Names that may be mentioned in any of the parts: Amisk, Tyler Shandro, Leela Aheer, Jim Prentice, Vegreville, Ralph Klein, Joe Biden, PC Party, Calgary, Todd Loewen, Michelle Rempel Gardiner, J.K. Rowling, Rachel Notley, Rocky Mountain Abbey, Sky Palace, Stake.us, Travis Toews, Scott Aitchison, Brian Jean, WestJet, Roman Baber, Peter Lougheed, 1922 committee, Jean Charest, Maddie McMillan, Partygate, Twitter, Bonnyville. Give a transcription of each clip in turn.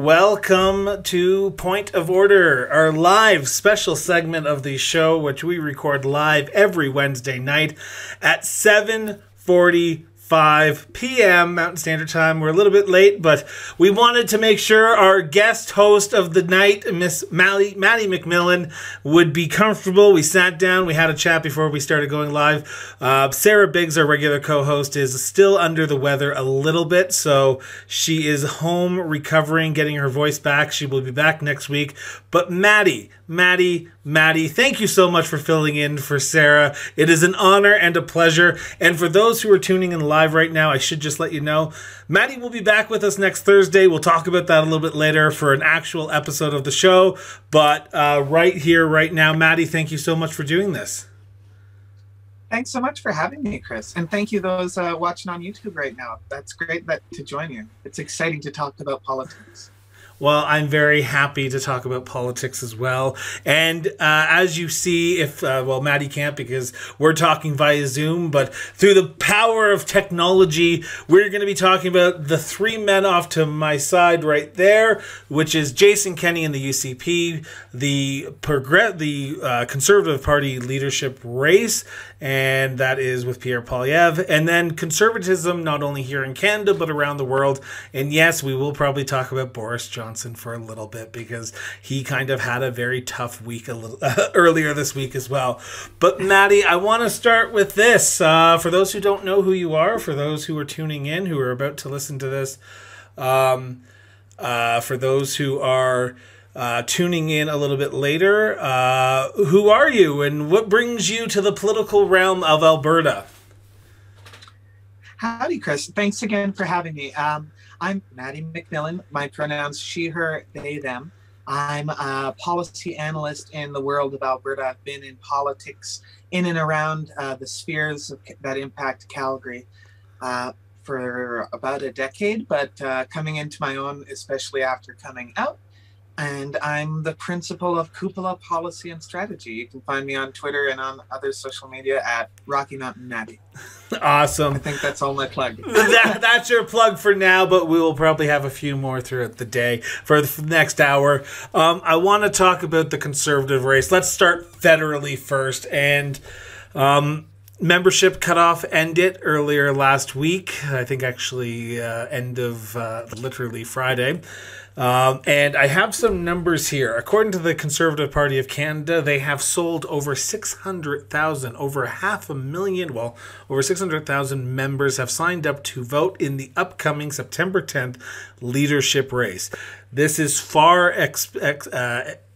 Welcome to Point of Order, our live special segment of the show, which we record live every Wednesday night at 7:45 p.m. Mountain Standard Time. We're a little bit late, but we wanted to make sure our guest host of the night, Miss Maddie McMillan, would be comfortable. We sat down, we had a chat before we started going live. Sarah Biggs, our regular co-host, is still under the weather a little bit, so she is home recovering, getting her voice back. She will be back next week. But Maddie, thank you so much for filling in for Sarah. It is an honor and a pleasure. And for those who are tuning in live right now, I should just let you know, Maddie will be back with us next Thursday. We'll talk about that a little bit later for an actual episode of the show. But right here, right now, Maddie, thank you so much for doing this. Thanks so much for having me, Chris. And thank you those watching on YouTube right now. That's great to join you. It's exciting to talk about politics. Well, I'm very happy to talk about politics as well. And as you see, if, well, Maddie can't because we're talking via Zoom, but through the power of technology, we're going to be talking about the three men off to my side right there, which is Jason Kenney in the UCP, the Conservative Party leadership race, and that is with Pierre Poilievre, and then conservatism not only here in Canada, but around the world. And yes, we will probably talk about Boris Johnson for a little bit because he kind of had a very tough week a little earlier this week as well. But Maddie, I want to start with this. For those who don't know who you are, for those who are tuning in, who are about to listen to this, for those who are tuning in a little bit later, who are you and what brings you to the political realm of Alberta? Howdy, Chris. Thanks again for having me. I'm Maddie McMillan. My pronouns, she, her, they, them. I'm a policy analyst in the world of Alberta. I've been in politics in and around the spheres that impact Calgary for about a decade, but coming into my own, especially after coming out. And I'm the principal of Cupola Policy and Strategy. You can find me on Twitter and on other social media at Rocky Mountain Abbey. Awesome. I think that's all my plug. That's your plug for now, but we will probably have a few more throughout the day for the next hour. I want to talk about the Conservative race. Let's start federally first. And membership cutoff ended earlier last week. I think actually end of literally Friday. And I have some numbers here. According to the Conservative Party of Canada, they have sold over 600,000, over half a million, well, over 600,000 members have signed up to vote in the upcoming September 10th leadership race. This is far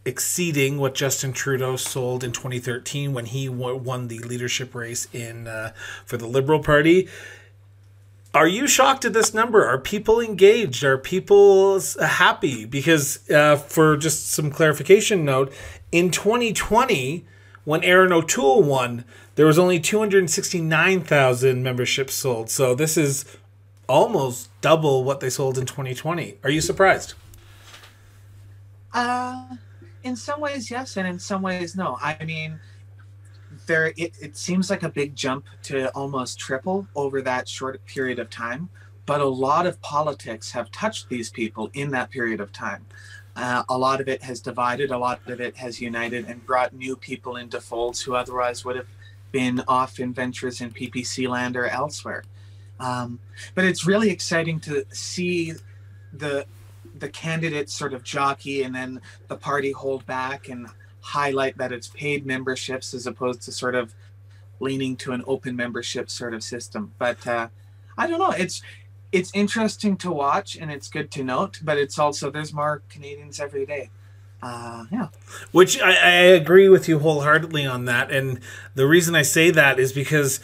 exceeding what Justin Trudeau sold in 2013 when he won the leadership race in for the Liberal Party. Are you shocked at this number? Are people engaged? Are people happy? Because for just some clarification note, in 2020, when Erin O'Toole won, there was only 269,000 memberships sold. So this is almost double what they sold in 2020. Are you surprised? In some ways, yes. And in some ways, no. I mean, it seems like a big jump to almost triple over that short period of time, but a lot of politics have touched these people in that period of time. A lot of it has divided, a lot of it has united and brought new people into folds who otherwise would have been off in ventures in PPC land or elsewhere. But it's really exciting to see the candidates sort of jockey and then the party hold back and highlight that it's paid memberships as opposed to sort of leaning to an open membership sort of system. But I don't know, it's interesting to watch and it's good to note, but it's also, there's more Canadians every day. Yeah. Which I agree with you wholeheartedly on that. And the reason I say that is because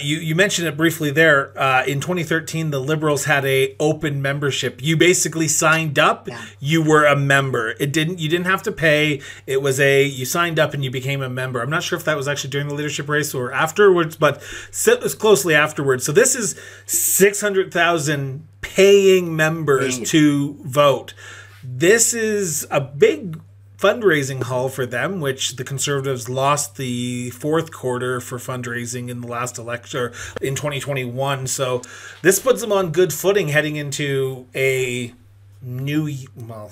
you mentioned it briefly there. In 2013, the Liberals had an open membership. You basically signed up. Yeah. You were a member. You didn't have to pay. It was you signed up and you became a member. I'm not sure if that was actually during the leadership race or afterwards, but it was closely afterwards. So this is 600,000 paying members to vote. This is a big fundraising haul for them, which the Conservatives lost the fourth quarter for fundraising in the last election or in 2021. So this puts them on good footing heading into a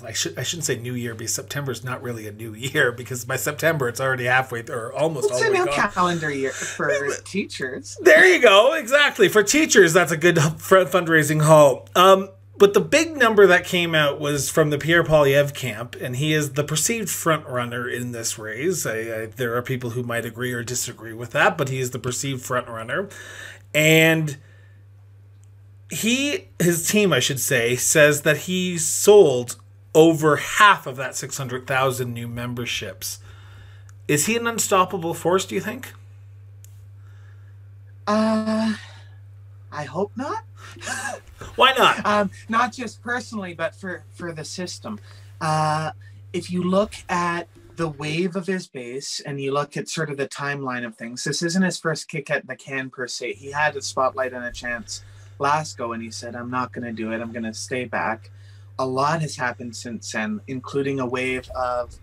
I shouldn't say new year, because September is not really a new year, because by September it's already halfway through, or almost all the way gone. It's a new calendar year for teachers. There you go. Exactly. For teachers, that's a good fundraising haul. But the big number that came out was from the Pierre Poilievre camp, and he is the perceived front runner in this race. There are people who might agree or disagree with that, but he is the perceived front runner. And his team, I should say, says that he sold over half of that 600,000 new memberships. Is he an unstoppable force, do you think? I hope not. Why not? Not just personally, but for the system. If you look at the wave of his base and you look at sort of the timeline of things, this isn't his first kick at the can per se. He had a spotlight and a chance last go, and he said, I'm not going to do it. I'm going to stay back. A lot has happened since then, including a wave of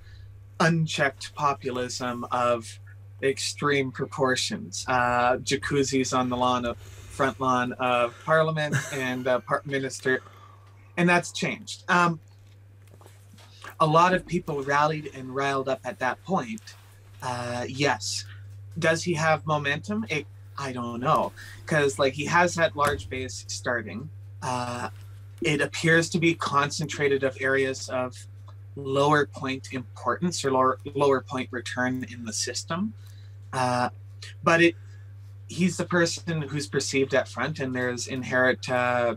unchecked populism of extreme proportions. Jacuzzis on the lawn of front lawn of Parliament and Minister, and that's changed. A lot of people rallied and riled up at that point. Yes. Does he have momentum? I don't know, because like he has that large base starting. It appears to be concentrated of areas of lower point importance or lower point return in the system. But he's the person who's perceived at front, and there's inherent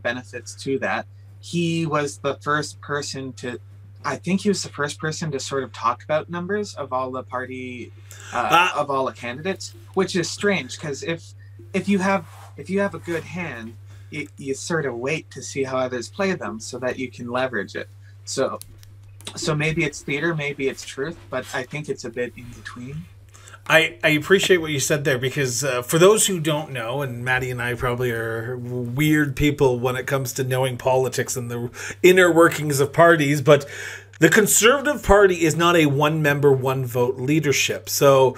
benefits to that. He was the first person to, I think he was the first person to sort of talk about numbers of all the party, of all the candidates, which is strange, because if you have a good hand, you sort of wait to see how others play them so that you can leverage it. So maybe it's theater, maybe it's truth, but I think it's a bit in between. I appreciate what you said there, because for those who don't know, and Maddie and I probably are weird people when it comes to knowing politics and the inner workings of parties, but the Conservative Party is not a one-member, one-vote leadership. So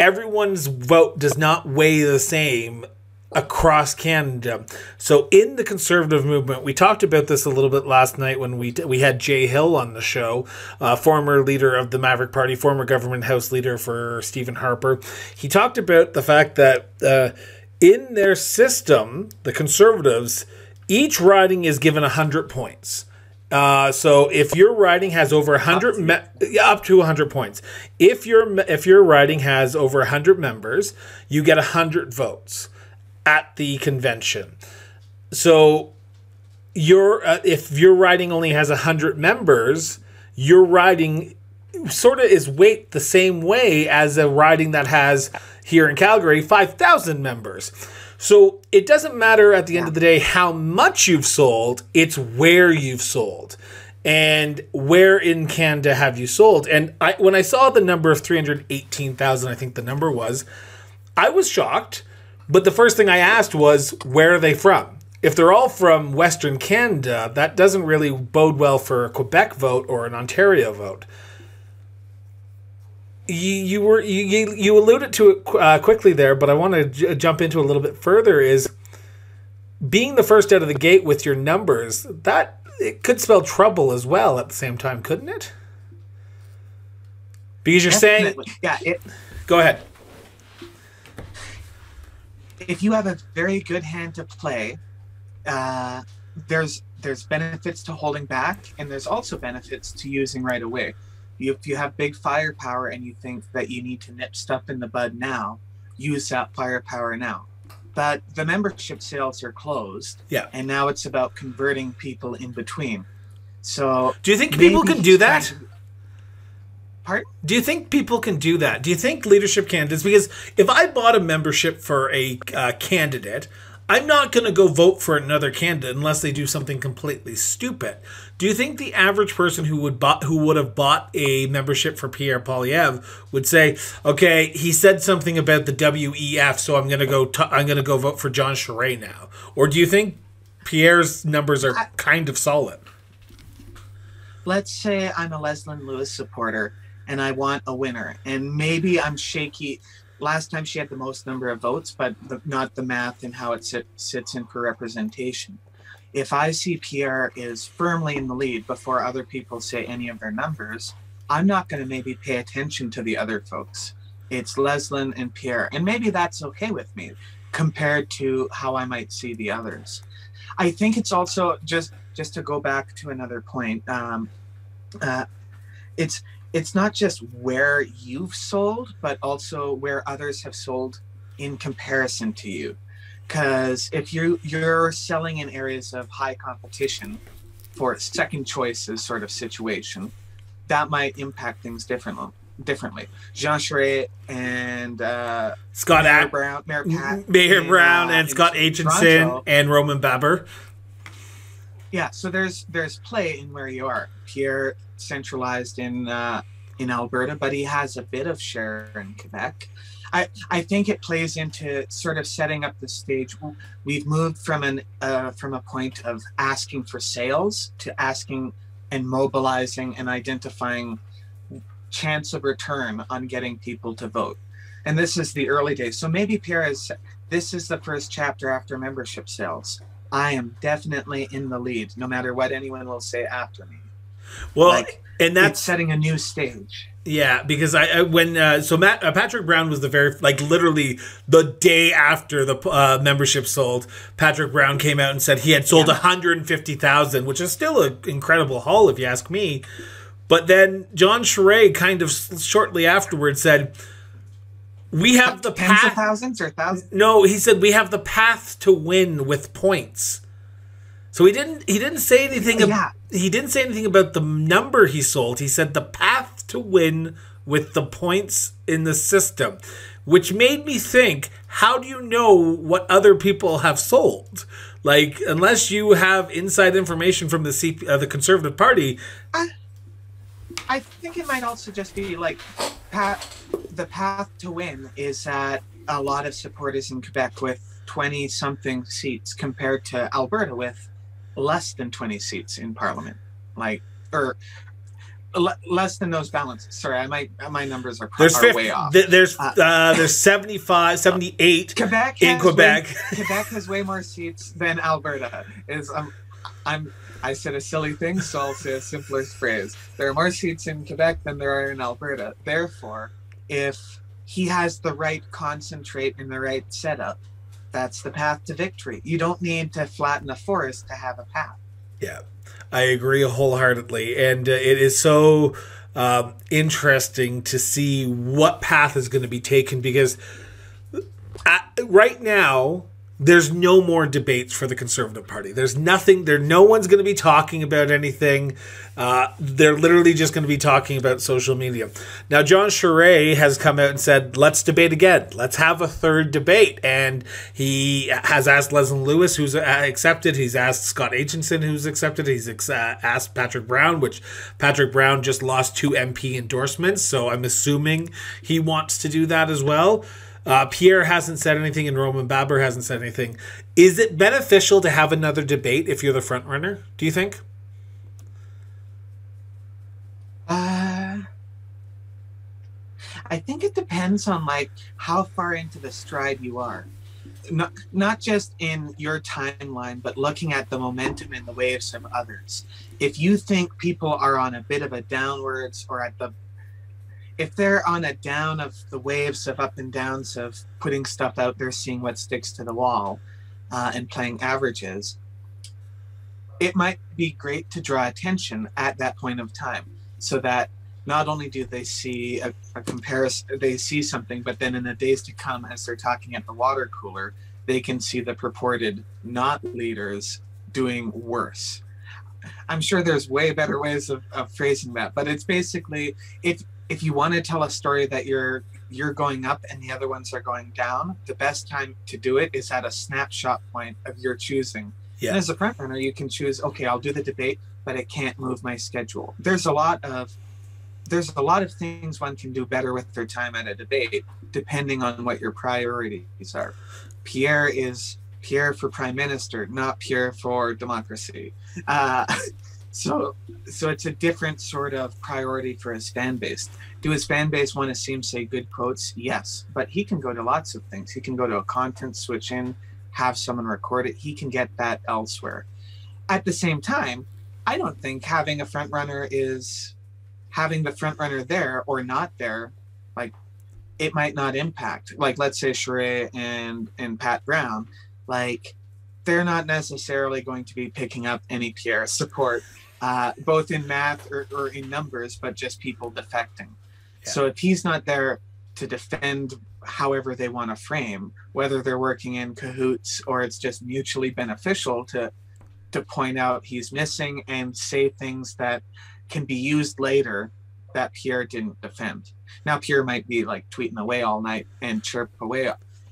everyone's vote does not weigh the same across Canada. So in the Conservative movement, we talked about this a little bit last night when we had Jay Hill on the show, former leader of the Maverick Party, former government house leader for Stephen Harper. He talked about the fact that in their system, the Conservatives, each riding is given 100 points. So if your riding has over 100 up to 100 points, if your riding has over 100 members, you get 100 votes at the convention. So if your riding only has 100 members, your riding sort of is weighted the same way as a riding that has, here in Calgary, 5,000 members. So it doesn't matter at the end of the day how much you've sold, it's where you've sold. And where in Canada have you sold? And when I saw the number of 318,000, I think the number was, I was shocked. But the first thing I asked was, where are they from? If they're all from Western Canada, that doesn't really bode well for a Quebec vote or an Ontario vote. You alluded to it quickly there, but I want to jump into a little bit further. Is being the first out of the gate with your numbers, that it could spell trouble as well at the same time, couldn't it? Because you're saying, yeah. Go ahead. If you have a very good hand to play, there's benefits to holding back, and there's also benefits to using right away. If you have big firepower and you think that you need to nip stuff in the bud now, use that firepower now. But the membership sales are closed, yeah, and now it's about converting people in between. So, do you think people can do that? Do you think people can do that? Do you think leadership candidates, because if I bought a membership for a candidate, I'm not going to go vote for another candidate unless they do something completely stupid. Do you think the average person who would have bought a membership for Pierre Poilievre would say, "Okay, he said something about the WEF, so I'm going to go vote for Jean Charest now"? Or do you think Pierre's numbers are kind of solid? Let's say I'm a Leslyn Lewis supporter and I want a winner, and maybe I'm shaky. Last time she had the most number of votes, but not the math and how it sits in for representation. if I see Pierre is firmly in the lead before other people say any of their numbers, I'm not going to maybe pay attention to the other folks. It's Leslin and Pierre, and maybe that's okay with me compared to how I might see the others. I think it's also just to go back to another point. It's not just where you've sold, but also where others have sold in comparison to you. Because if you're selling in areas of high competition for second choices sort of situation, that might impact things differently. Jean Charest and Scott Mayor Brown and Scott Aitchison and Roman Baber. Yeah, so there's play in where you are. Pierre centralized in Alberta, but he has a bit of share in Quebec. I think it plays into sort of setting up the stage. We've moved from a point of asking for sales to asking and mobilizing and identifying chance of return on getting people to vote. And this is the early days. So maybe Pierre is, this is the first chapter after membership sales. I am definitely in the lead, no matter what anyone will say after me. Well, like, and that's setting a new stage. Yeah, because Patrick Brown was the very, like, literally the day after the membership sold, Patrick Brown came out and said he had sold 150,000, which is still an incredible haul if you ask me. But then Jean Charest kind of shortly afterwards said, "We have the path." Tens of thousands or thousands? No, he said we have the path to win with points. So he didn't say anything. He didn't say anything about the number he sold. He said the path to win with the points in the system, which made me think, how do you know what other people have sold? Like, unless you have inside information from the Conservative Party. I think it might also just be like the path to win is that a lot of supporters in Quebec with 20-something seats compared to Alberta with less than 20 seats in Parliament, like, or less than those balances. Sorry, my numbers are way off. There's 78 in Quebec. Quebec has way more seats than Alberta. I said a silly thing, so I'll say a simpler phrase. There are more seats in Quebec than there are in Alberta. Therefore, if he has the right concentrate and the right setup, that's the path to victory. You don't need to flatten a forest to have a path. Yeah, I agree wholeheartedly. And it is so interesting to see what path is going to be taken, because right now there's no more debates for the Conservative Party. There's nothing there. No one's going to be talking about anything. They're literally just going to be talking about social media. Now, Jean Charest has come out and said, let's debate again. Let's have a third debate. And he has asked Leslin Lewis, who's accepted. He's asked Scott Aitchison, who's accepted. He's asked Patrick Brown, which Patrick Brown just lost 2 MP endorsements. So I'm assuming he wants to do that as well. Pierre hasn't said anything, and Roman Baber hasn't said anything. Is it beneficial to have another debate if you're the front runner, do you think? I think it depends on, like, how far into the stride you are. Not just in your timeline, but looking at the momentum and the waves of others. If you think people are on a bit of a downwards or at the if they're on a down of the waves of up and downs of putting stuff out there, seeing what sticks to the wall and playing averages, it might be great to draw attention at that point of time so that not only do they see a comparison, they see something, but then in the days to come, as they're talking at the water cooler, they can see the purported not leaders doing worse. I'm sure there's way better ways of phrasing that, but it's basically, if you want to tell a story that you're going up and the other ones are going down, the best time to do it is at a snapshot point of your choosing. Yeah. And as a front runner, you can choose, okay, I'll do the debate, but it can't move my schedule. There's a lot of things one can do better with their time at a debate, depending on what your priorities are. Pierre is Pierre for Prime Minister, not Pierre for democracy. So it's a different sort of priority for his fan base. Do his fan base want to see him say good quotes? Yes, but he can go to lots of things. He can go to a conference, switch in, have someone record it. He can get that elsewhere. At the same time, I don't think having a front runner is having the front runner there or not there. Like, it might not impact. Like, let's say Charest and Pat Brown, like, they're not necessarily going to be picking up any Pierre support, both in math or in numbers, but just people defecting. Yeah. So if he's not there to defend however they want to frame, whether they're working in cahoots or it's just mutually beneficial to point out he's missing and say things that can be used later that Pierre didn't defend. Now Pierre might be like tweeting away all night and chirp away,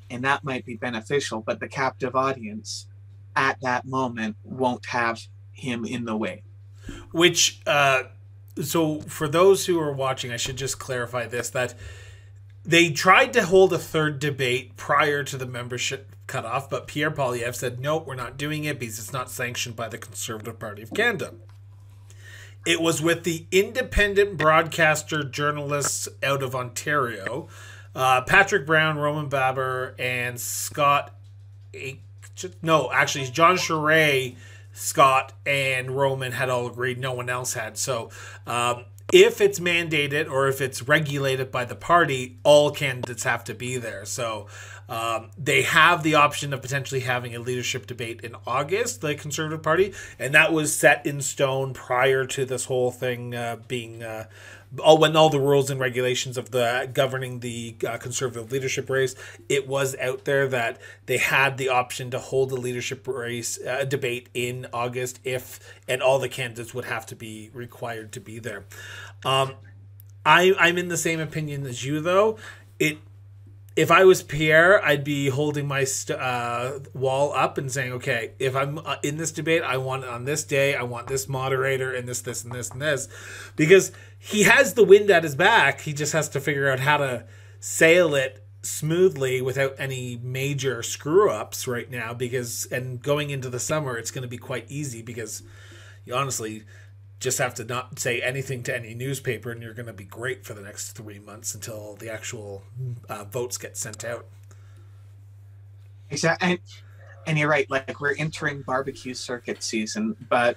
and that might be beneficial, but the captive audience at that moment won't have him in the way. Which, so for those who are watching, I should just clarify this, that they tried to hold a third debate prior to the membership cutoff, but Pierre Poilievre said, no, we're not doing it because it's not sanctioned by the Conservative Party of Canada. It was with the independent broadcaster journalists out of Ontario, Patrick Brown, Roman Baber, and Scott... No, actually, Jean Charest, Scott, and Roman had all agreed. No one else had. So... if it's mandated or if it's regulated by the party, all candidates have to be there. So they have the option of potentially having a leadership debate in August, the Conservative Party, and that was set in stone prior to this whole thing being when all the rules and regulations of the governing the Conservative leadership race, it was out there that they had the option to hold the leadership race debate in August if, and all the candidates would have to be required to be there. I'm in the same opinion as you, though. If I was Pierre, I'd be holding my wall up and saying, okay, if I'm in this debate, I want it on this day. I want this moderator and this, and this, and this. Because he has the wind at his back. He just has to figure out how to sail it smoothly without any major screw-ups right now. Because, and going into the summer, it's going to be quite easy because you honestly just have to not say anything to any newspaper and you're going to be great for the next 3 months until the actual votes get sent out. Exactly. And you're right, like we're entering barbecue circuit season, but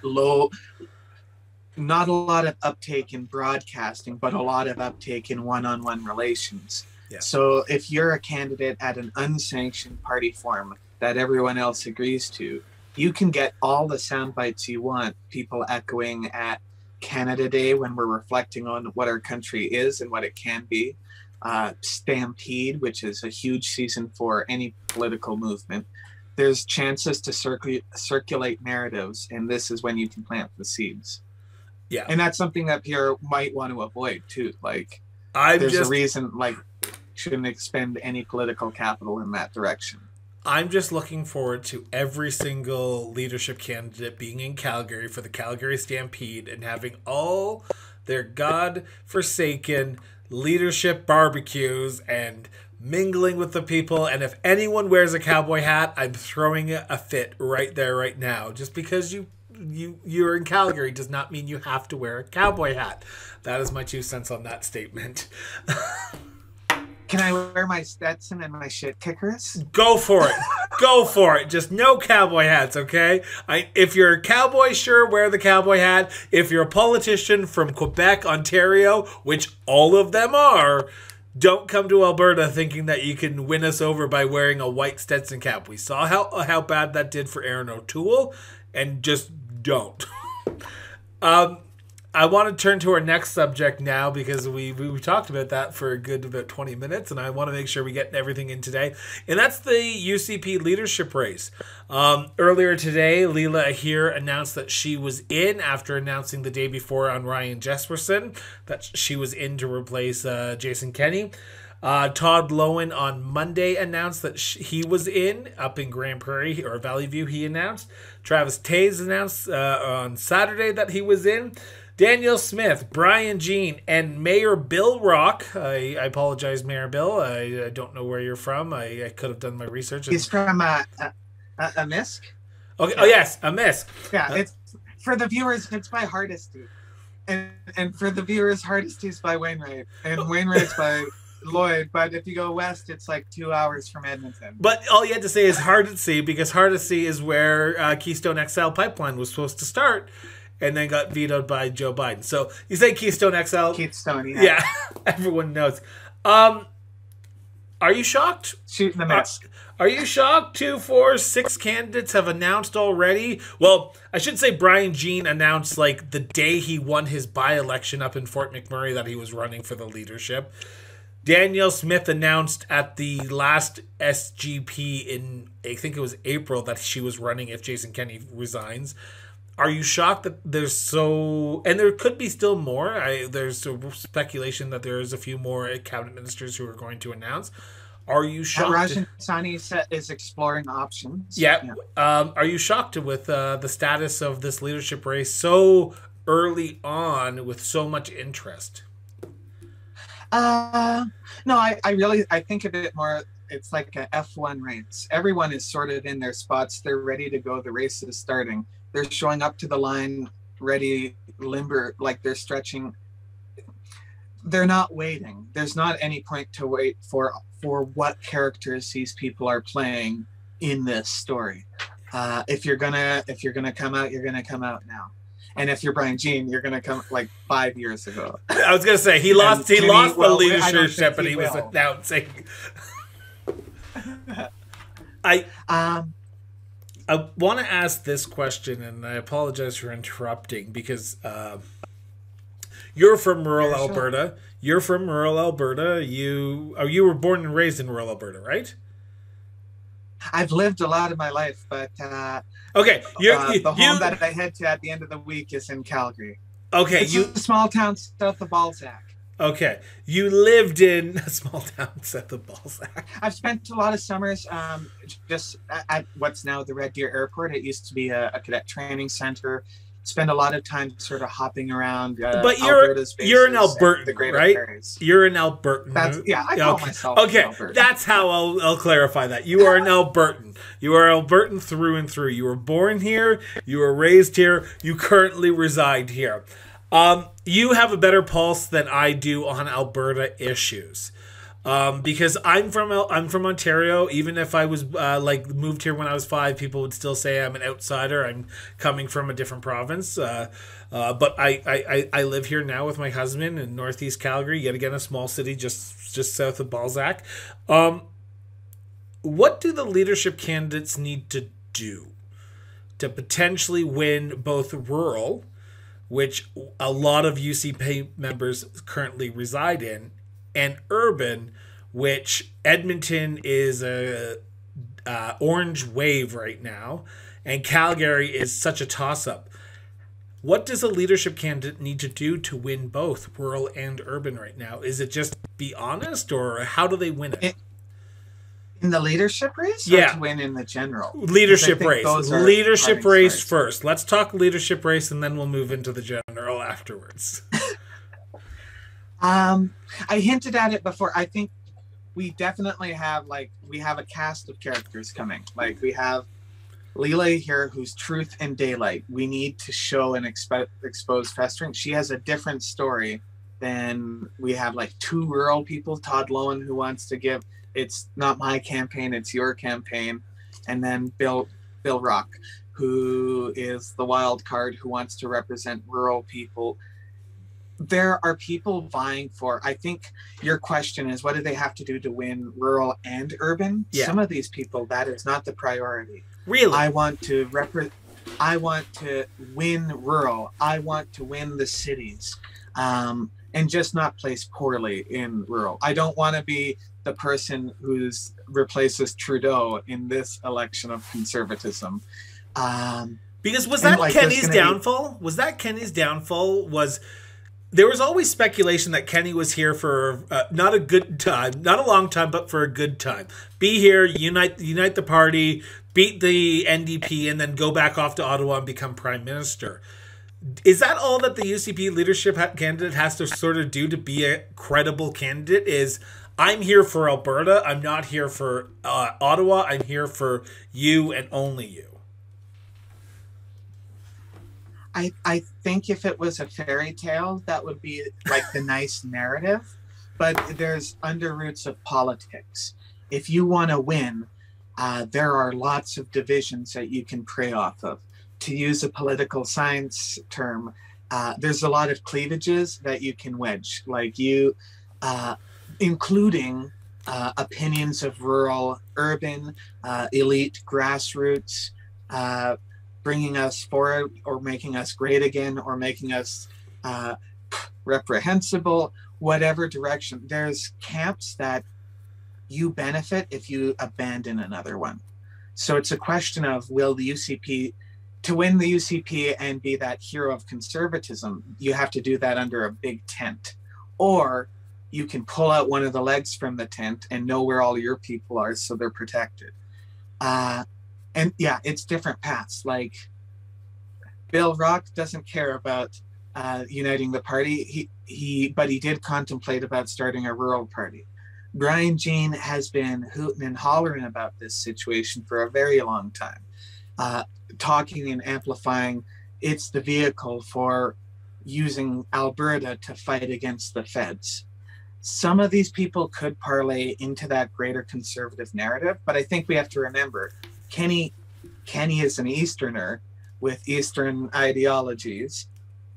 not a lot of uptake in broadcasting, but a lot of uptake in one-on-one relations. Yeah. So if you're a candidate at an unsanctioned party forum that everyone else agrees to, you can get all the sound bites you want, people echoing at Canada Day when we're reflecting on what our country is and what it can be. Stampede, which is a huge season for any political movement. There's chances to circulate narratives, and this is when you can plant the seeds. Yeah. And that's something that Pierre might want to avoid, too. Like, there's a reason, like, shouldn't expend any political capital in that direction. I'm just looking forward to every single leadership candidate being in Calgary for the Calgary Stampede and having all their godforsaken leadership barbecues and mingling with the people. And if anyone wears a cowboy hat, I'm throwing a fit right there, right now. Just because you're in Calgary does not mean you have to wear a cowboy hat. That is my 2 cents on that statement. Can I wear my Stetson and my shit kickers? Go for it. Go for it. Just no cowboy hats, okay? If you're a cowboy, sure, wear the cowboy hat. If you're a politician from Quebec, Ontario, which all of them are, don't come to Alberta thinking that you can win us over by wearing a white Stetson cap. We saw how bad that did for Erin O'Toole, and just don't. I want to turn to our next subject now because we talked about that for a good about 20 minutes, and I want to make sure we get everything in today. And that's the UCP leadership race. Earlier today, Leela Aheer announced that she was in after announcing the day before on Ryan Jespersen that she was in to replace Jason Kenney. Todd Loewen on Monday announced that he was in up in Grand Prairie or Valley View, he announced. Travis Toews announced on Saturday that he was in. Daniel Smith, Brian Jean, and Mayor Bill Rock. I apologize, Mayor Bill. I don't know where you're from. I could have done my research. He's from Amisk. Okay. Oh, yes, Amisk. Yeah, it's for the viewers, it's by Hardisty. And for the viewers, Hardisty's by Wainwright. And Wainwright's by Lloyd, but if you go west, it's like 2 hours from Edmonton. But all you had to say is Hardisty, because Hardisty is where Keystone XL pipeline was supposed to start, and then got vetoed by Joe Biden. So you say Keystone XL. Keystone, yeah. Yeah, everyone knows. Are you shocked? Shooting the mess. Are you shocked 2, 4, 6 candidates have announced already? Well, I should say Brian Jean announced like the day he won his by-election up in Fort McMurray that he was running for the leadership. Daniel Smith announced at the last SGP in, I think it was April, that she was running if Jason Kenney resigns. Are you shocked that there's so... And there could be still more. There's speculation that there's a few more cabinet ministers who are going to announce. Are you shocked? Rajan Sani is exploring options. Yeah. Are you shocked with the status of this leadership race so early on with so much interest? No, I think of it more, it's like an F1 race. Everyone is sort of in their spots. They're ready to go. The race is starting. They're showing up to the line ready, limber, like they're stretching. They're not waiting. There's not any point to wait for what characters these people are playing in this story. If you're gonna come out, you're gonna come out now. And if you're Brian Jean, you're gonna come like 5 years ago. I was gonna say he lost the leadership, and he was announcing. I want to ask this question, and I apologize for interrupting because you're from rural Alberta. Sure. You're from rural Alberta. You were born and raised in rural Alberta, right? I've lived a lot of my life, but okay, the home that I head to at the end of the week is in Calgary. Okay, it's a small town south of Balzac. Okay, you lived in a small town south of Balzac. I've spent a lot of summers just at what's now the Red Deer Airport. It used to be a cadet training center. Spend a lot of time sort of hopping around. But you're an Albertan, right? You're an Albertan. That's, yeah, I call myself an Albertan. Okay, that's how I'll clarify that. You are an Albertan. You are Albertan through and through. You were born here. You were raised here. You currently reside here. You have a better pulse than I do on Alberta issues, because I'm from Ontario. Even if I was like moved here when I was 5, people would still say I'm an outsider. I'm coming from a different province, but I live here now with my husband in Northeast Calgary, yet again a small city just south of Balzac. What do the leadership candidates need to do to potentially win both rural, which a lot of UCP members currently reside in, and urban, which Edmonton is a orange wave right now, and Calgary is such a toss-up. What does a leadership candidate need to do to win both rural and urban right now? Is it just be honest, or how do they win it? In the leadership race, or to win in the general leadership race. Leadership race first. Let's talk leadership race, and then we'll move into the general afterwards. I hinted at it before. I think we definitely have a cast of characters coming. Like we have Leela here, who's truth and daylight. We need to show and expose festering. She has a different story than we have. Like two rural people, Todd Loewen, who wants to give. It's not my campaign, it's your campaign. And then Bill Rock, who is the wild card, who wants to represent rural people. There are people vying for, I think your question is, what do they have to do to win rural and urban? Yeah. Some of these people, that is not the priority. Really? I want to win rural. I want to win the cities, and just not place poorly in rural. I don't want to be the person who replaces Trudeau in this election of conservatism. Because was that Kenny's downfall? Was that Kenny's downfall? Was there was always speculation that Kenny was here for not a good time, not a long time, but for a good time. Be here, unite the party, beat the NDP, and then go back off to Ottawa and become prime minister. Is that all that the UCP leadership candidate has to sort of do to be a credible candidate? Is I'm here for Alberta. I'm not here for Ottawa. I'm here for you and only you. I think if it was a fairy tale, that would be like the nice narrative. but there's underroots of politics. If you want to win, there are lots of divisions that you can prey off of. To use a political science term, there's a lot of cleavages that you can wedge, like you, including opinions of rural, urban, elite, grassroots, bringing us forward or making us great again or making us reprehensible, whatever direction. There's camps that you benefit if you abandon another one. So it's a question of, will the UCP, to win the UCP and be that hero of conservatism, you have to do that under a big tent. Or you can pull out one of the legs from the tent and know where all your people are so they're protected. And yeah, it's different paths. Like Bill Rock doesn't care about uniting the party, but he did contemplate about starting a rural party. Brian Jean has been hooting and hollering about this situation for a very long time, talking and amplifying. It's the vehicle for using Alberta to fight against the feds. Some of these people could parlay into that greater conservative narrative, but I think we have to remember Kenney is an Easterner with Eastern ideologies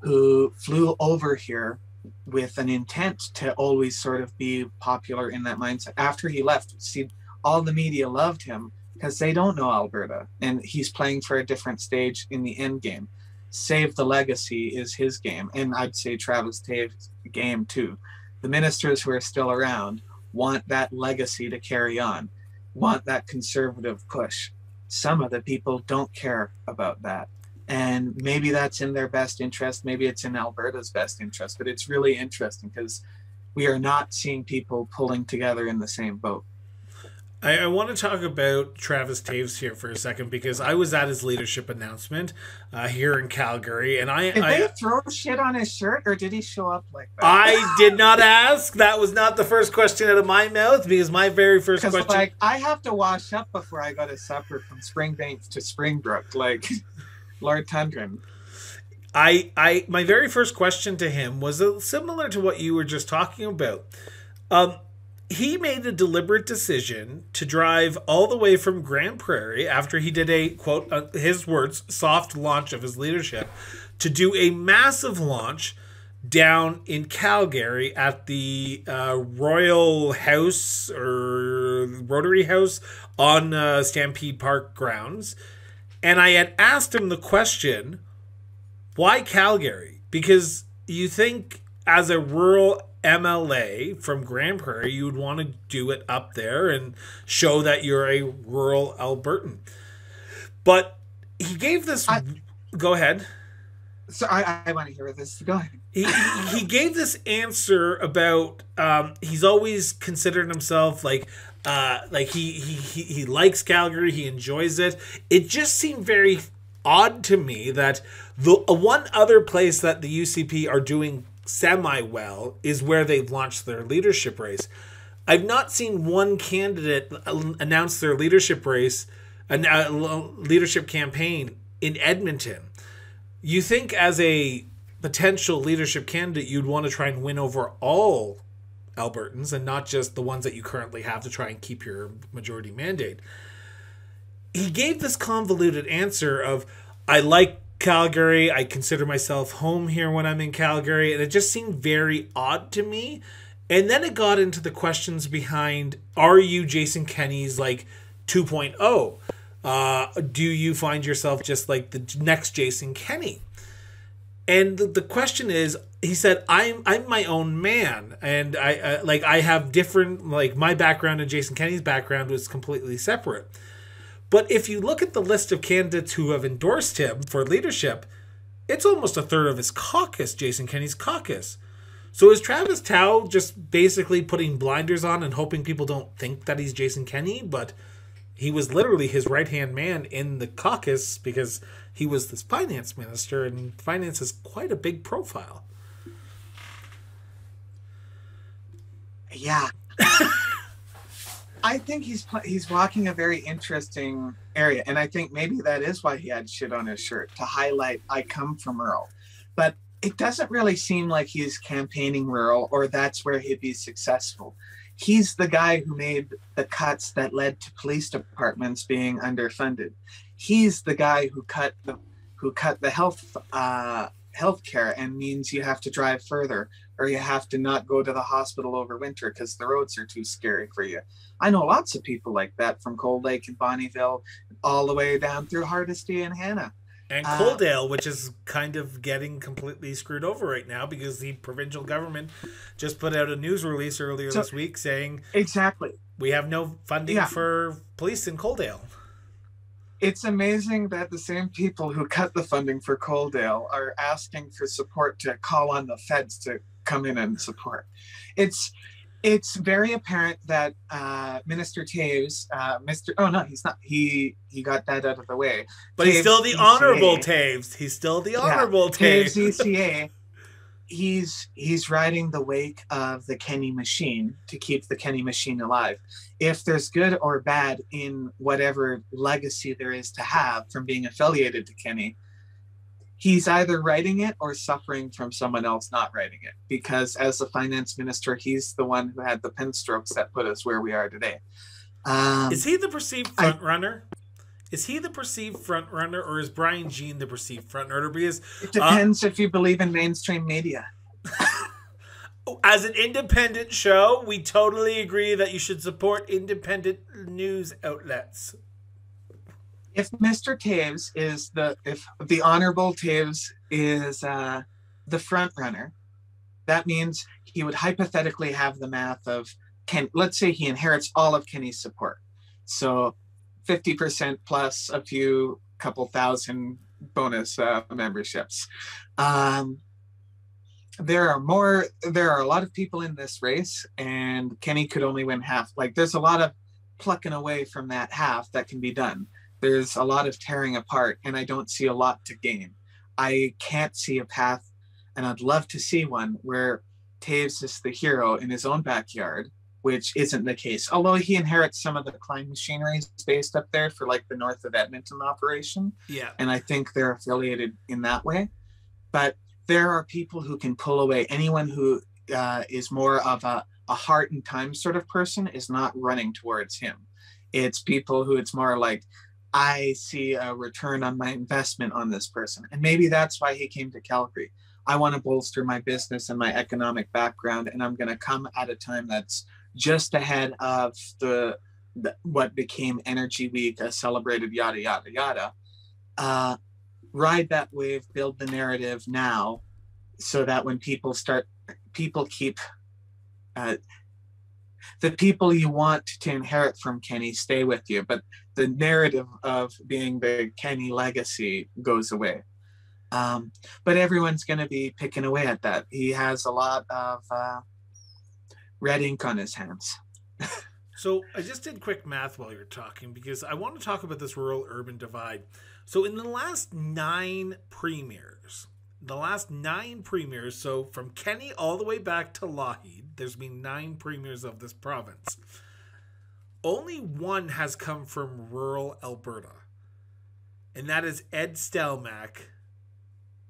who flew over here with an intent to always sort of be popular in that mindset. After he left, see, all the media loved him because they don't know Alberta, and he's playing for a different stage in the end game. Save the legacy is his game, and I'd say Travis Toews' game too. The ministers who are still around want that legacy to carry on, want that conservative push. Some of the people don't care about that. And maybe that's in their best interest. Maybe it's in Alberta's best interest, but it's really interesting because we are not seeing people pulling together in the same boat. I want to talk about Travis Toews here for a second, because I was at his leadership announcement here in Calgary, and did they throw shit on his shirt, or did he show up like that? I did not ask. That was not the first question out of my mouth, because my very first question, like, I have to wash up before I go to supper from Springbank to Springbrook, like Lord Tundren. My very first question to him was similar to what you were just talking about. He made a deliberate decision to drive all the way from Grand Prairie after he did a, quote, his words, soft launch of his leadership, to do a massive launch down in Calgary at the Royal House or Rotary House on Stampede Park grounds. And I had asked him the question, why Calgary? Because you think as a rural MLA from Grand Prairie, you would want to do it up there and show that you're a rural Albertan. But he gave this... go ahead. Sorry, I want to hear this. Go ahead. He gave this answer about he's always considered himself like he likes Calgary, he enjoys it. It just seemed very odd to me that the one other place that the UCP are doing semi-well is where they've launched their leadership race. I've not seen one candidate announce their leadership race, leadership campaign in Edmonton. You think as a potential leadership candidate, you'd want to try and win over all Albertans and not just the ones that you currently have to try and keep your majority mandate. He gave this convoluted answer of, I like Calgary, I consider myself home here when I'm in Calgary, and it just seemed very odd to me. And then it got into the questions behind, are you Jason Kenney's like 2.0? Do you find yourself just like the next Jason Kenney? And the question is, he said, I'm my own man, and I have different, like, my background and Jason Kenney's background was completely separate. But if you look at the list of candidates who have endorsed him for leadership, it's almost a third of his caucus, Jason Kenney's caucus. So is Travis Toews just basically putting blinders on and hoping people don't think that he's Jason Kenney? But he was literally his right-hand man in the caucus because he was this finance minister, and finance is quite a big profile. Yeah. I think he's walking a very interesting area, and I think maybe that is why he had shit on his shirt, to highlight I come from Earl. But it doesn't really seem like he's campaigning rural or that's where he'd be successful. He's the guy who made the cuts that led to police departments being underfunded. He's the guy who cut the healthcare and means you have to drive further or you have to not go to the hospital over winter because the roads are too scary for you. I know lots of people like that from Cold Lake and Bonnyville all the way down through Hardisty and Hannah. And Coaldale, which is kind of getting completely screwed over right now because the provincial government just put out a news release earlier this week saying exactly we have no funding for police in Coaldale. It's amazing that the same people who cut the funding for Coaldale are asking for support to call on the feds to come in and support. It's very apparent that Minister Toews, he got that out of the way. But Toews, he's still the Honourable Toews. He's still the Honourable Toews. Toews ECA, he's riding the wake of the Kenney machine to keep the Kenney machine alive. If there's good or bad in whatever legacy there is to have from being affiliated to Kenney, he's either writing it or suffering from someone else not writing it, because as the finance minister, he's the one who had the pen strokes that put us where we are today. Is he the perceived front runner? Is he the perceived front runner, or is Brian Jean the perceived front runner? Because it depends if you believe in mainstream media. As an independent show, we totally agree that you should support independent news outlets. If Mr. Toews is if the Honorable Toews is the front runner, that means he would hypothetically have the math of let's say he inherits all of Kenny's support. So 50% plus a couple thousand bonus memberships. There are a lot of people in this race, and Kenney could only win half. Like, there's a lot of plucking away from that half that can be done. There's a lot of tearing apart, and I don't see a lot to gain. I can't see a path, and I'd love to see one, where Toews is the hero in his own backyard, which isn't the case. Although he inherits some of the Klein machinery based up there for like the north of Edmonton operation. Yeah. And I think they're affiliated in that way. But there are people who can pull away. Anyone who is more of a heart and time sort of person is not running towards him. It's people who it's more like, I see a return on my investment on this person. And maybe that's why he came to Calgary. I want to bolster my business and my economic background, and I'm going to come at a time that's just ahead of what became Energy Week, a celebrated yada, yada, yada. Ride that wave, build the narrative now, so that when the people you want to inherit from Kenney stay with you, but the narrative of being the Kenney legacy goes away. But everyone's going to be picking away at that. He has a lot of red ink on his hands. So I just did quick math while you're talking, because I want to talk about this rural-urban divide. So in the last nine premiers, so from Kenney all the way back to Lougheed, there's been 9 premiers of this province. Only one has come from rural Alberta, and that is Ed Stelmach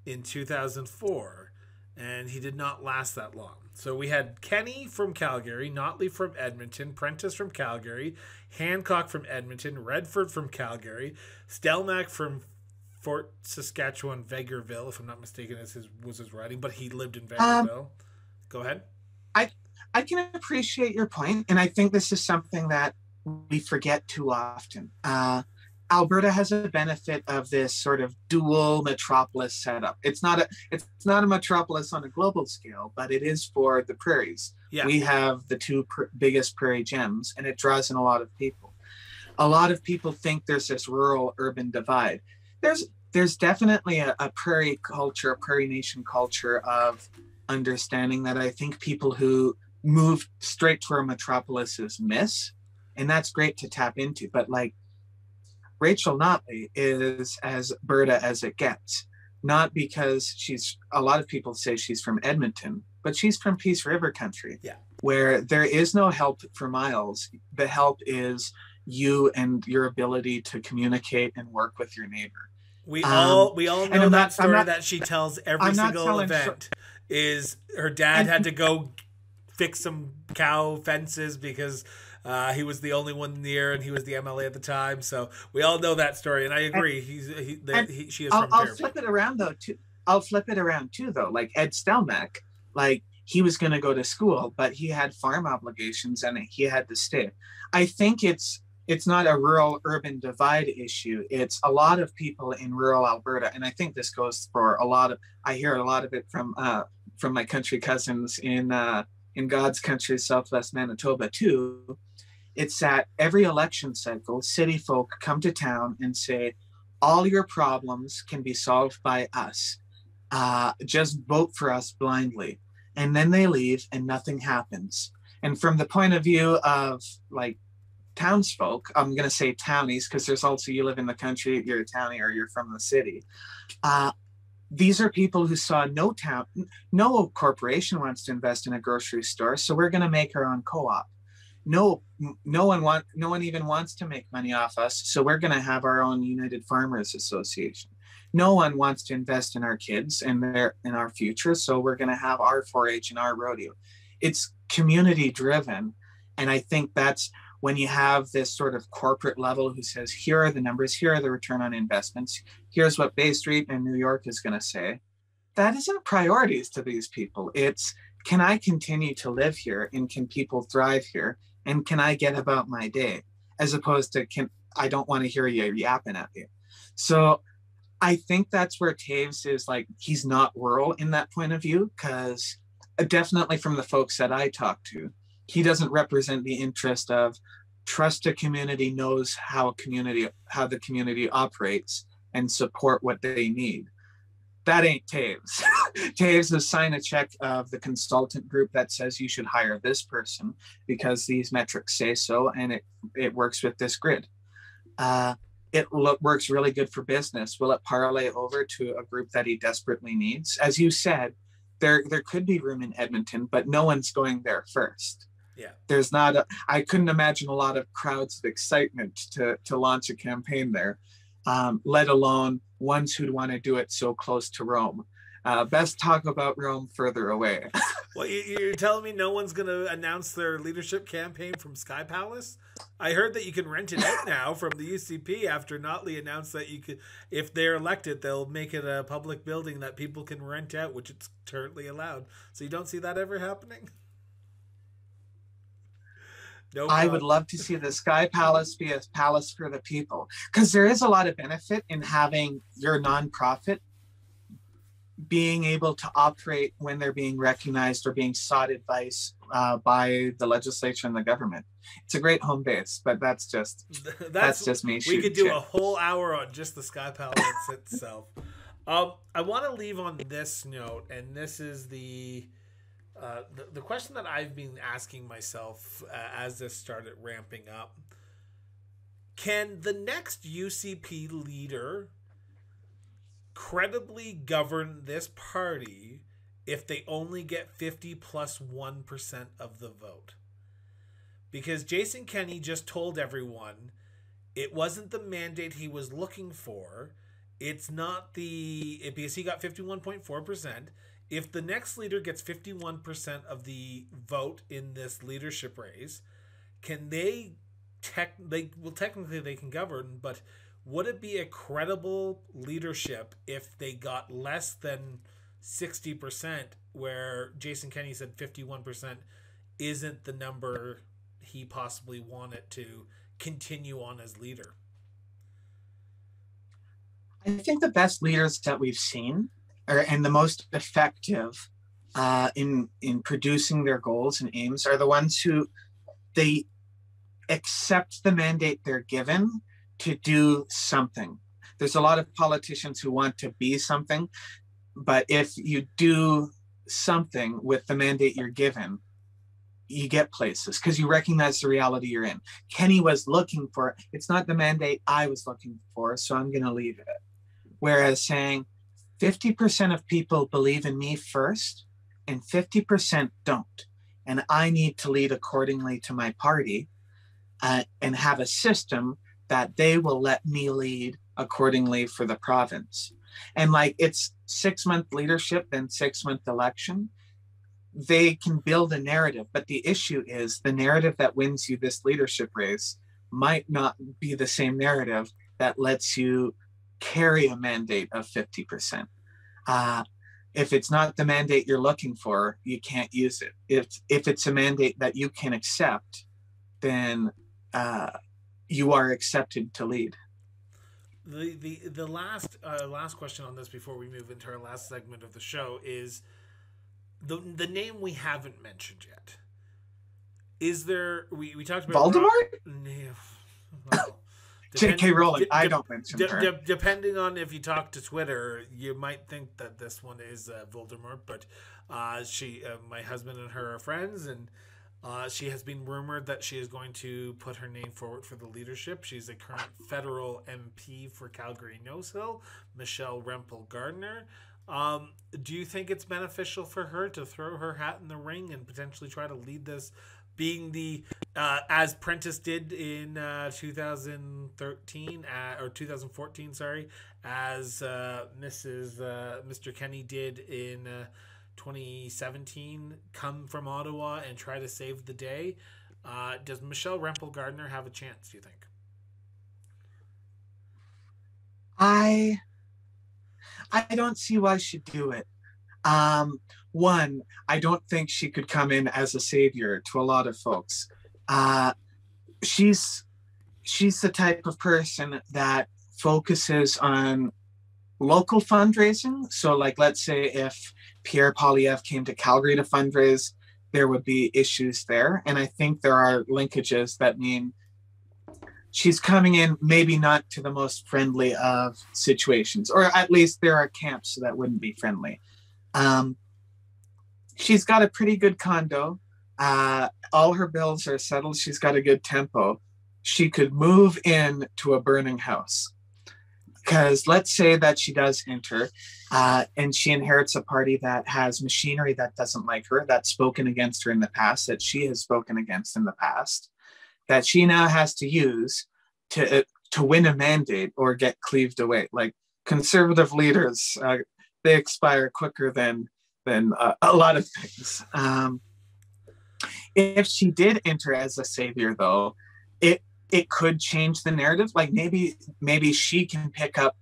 in 2004, and he did not last that long. So we had Kenney from Calgary, Notley from Edmonton, Prentice from Calgary, Hancock from Edmonton, Redford from Calgary, Stelmach from Fort Saskatchewan, Vegreville, if I'm not mistaken, was his writing, but he lived in Vegreville. Go ahead. I can appreciate your point, and I think this is something that we forget too often. Alberta has a benefit of this sort of dual metropolis setup. It's not a metropolis on a global scale, but it is for the prairies. Yeah. We have the two biggest prairie gems, and it draws in a lot of people. A lot of people think there's this rural-urban divide. There's definitely a prairie culture, a prairie nation culture of understanding that I think people who move straight to our metropolises miss, and that's great to tap into. But like, Rachel Notley is as Alberta as it gets, not because a lot of people say she's from Edmonton, but she's from Peace River country, where there is no help for miles. The help is you and your ability to communicate and work with your neighbor. We all know that story that she tells every single event is her dad had to go fix some cow fences because he was the only one near, and he was the MLA at the time. So we all know that story, and I agree. She is from I'll flip it around though too. I'll flip it around too though. Like Ed Stelmach, like he was going to go to school, but he had farm obligations and he had to stay. I think it's not a rural-urban divide issue. It's a lot of people in rural Alberta, and I think this goes for a lot of. I hear a lot of it from my country cousins in God's country, Southwest Manitoba too. It's that every election cycle, city folk come to town and say, "All your problems can be solved by us. Just vote for us blindly," and then they leave, and nothing happens. And from the point of view of like townsfolk, I'm going to say townies because there's also, you live in the country, you're a townie, or you're from the city. These are people who saw no town, no corporation wants to invest in a grocery store, so we're going to make our own co-op. No one even wants to make money off us, so we're going to have our own United Farmers Association. No one wants to invest in our kids and in our future, so we're going to have our 4-H and our rodeo. It's community driven, and I think that's when you have this sort of corporate level who says, here are the numbers, here are the return on investments, here's what Bay Street in New York is going to say. That isn't priorities to these people. It's, can I continue to live here, and can people thrive here, and can I get about my day, as opposed to, I don't want to hear you yapping at you. So I think that's where Toews is like, he's not rural in that point of view, because definitely from the folks that I talk to, he doesn't represent the interest of trust a community, knows how the community operates, and support what they need. That ain't Toews. Toews is sign a check of the consultant group that says you should hire this person because these metrics say so, and it works with this grid. It works really good for business. Will it parlay over to a group that he desperately needs? As you said, there could be room in Edmonton, but no one's going there first. Yeah. There's not a, I couldn't imagine a lot of crowds of excitement to launch a campaign there, let alone ones who'd want to do it so close to Rome. Best talk about Rome further away. Well, you're telling me no one's going to announce their leadership campaign from Sky Palace? I heard that you can rent it out now from the UCP after Notley announced that you could, if they're elected, they'll make it a public building that people can rent out, which it's currently allowed. So you don't see that ever happening? Nope. I would love to see the Sky Palace be a palace for the people, because there is a lot of benefit in having your nonprofit being able to operate when they're being recognized or being sought advice by the legislature and the government. It's a great home base, but that's just me. We could do a whole hour on just the Sky Palace itself. I want to leave on this note, and this is the question that I've been asking myself as this started ramping up. Can the next UCP leader credibly govern this party if they only get 50+1% of the vote? Because Jason Kenney just told everyone it wasn't the mandate he was looking for. It's not because he got 51.4%. If the next leader gets 51% of the vote in this leadership race, can they technically they can govern, but would it be a credible leadership if they got less than 60%, where Jason Kenney said 51% isn't the number he possibly wanted to continue on as leader? I think the best leaders that we've seen and the most effective in producing their goals and aims are the ones who they accept the mandate they're given to do something. There's a lot of politicians who want to be something, but if you do something with the mandate you're given, you get places because you recognize the reality you're in. Kenney was looking for, it's not the mandate I was looking for, so I'm gonna leave it. Whereas saying 50% of people believe in me first and 50% don't. And I need to lead accordingly to my party and have a system that they will let me lead accordingly for the province. And like it's 6-month leadership and 6-month election, they can build a narrative, but the issue is the narrative that wins you this leadership race might not be the same narrative that lets you carry a mandate of 50%. If it's not the mandate you're looking for, you can't use it. If it's a mandate that you can accept, then you are accepted to lead. The last question on this before we move into our last segment of the show is the name we haven't mentioned yet. Is there we talked about Voldemort? Well, J.K. Rowling. I don't mention her. Depending on if you talk to Twitter, you might think that this one is Voldemort, but my husband and her are friends, and she has been rumored that she is going to put her name forward for the leadership. She's a current federal MP for Calgary Nose Hill, Michelle Rempel Gardner. Do you think it's beneficial for her to throw her hat in the ring and potentially try to lead this, being the, as Prentice did in 2013 or 2014, sorry, as Mr. Kenney did in 2017, come from Ottawa and try to save the day? Does Michelle Rempel Gardner have a chance, do you think? I don't see why she'd do it. One, I don't think she could come in as a savior to a lot of folks. She's the type of person that focuses on local fundraising. So like, let's say if Pierre Poilievre came to Calgary to fundraise, there would be issues there. And I think there are linkages that mean she's coming in maybe not to the most friendly of situations, or at least there are camps that wouldn't be friendly. She's got a pretty good condo. All her bills are settled. She's got a good tempo. She could move in to a burning house. Because let's say that she does enter and she inherits a party that has machinery that doesn't like her, that's spoken against her in the past, that she has spoken against in the past, that she now has to use to win a mandate or get cleaved away. Like conservative leaders, they expire quicker than a lot of things. If she did enter as a savior, though, it could change the narrative. Like maybe she can pick up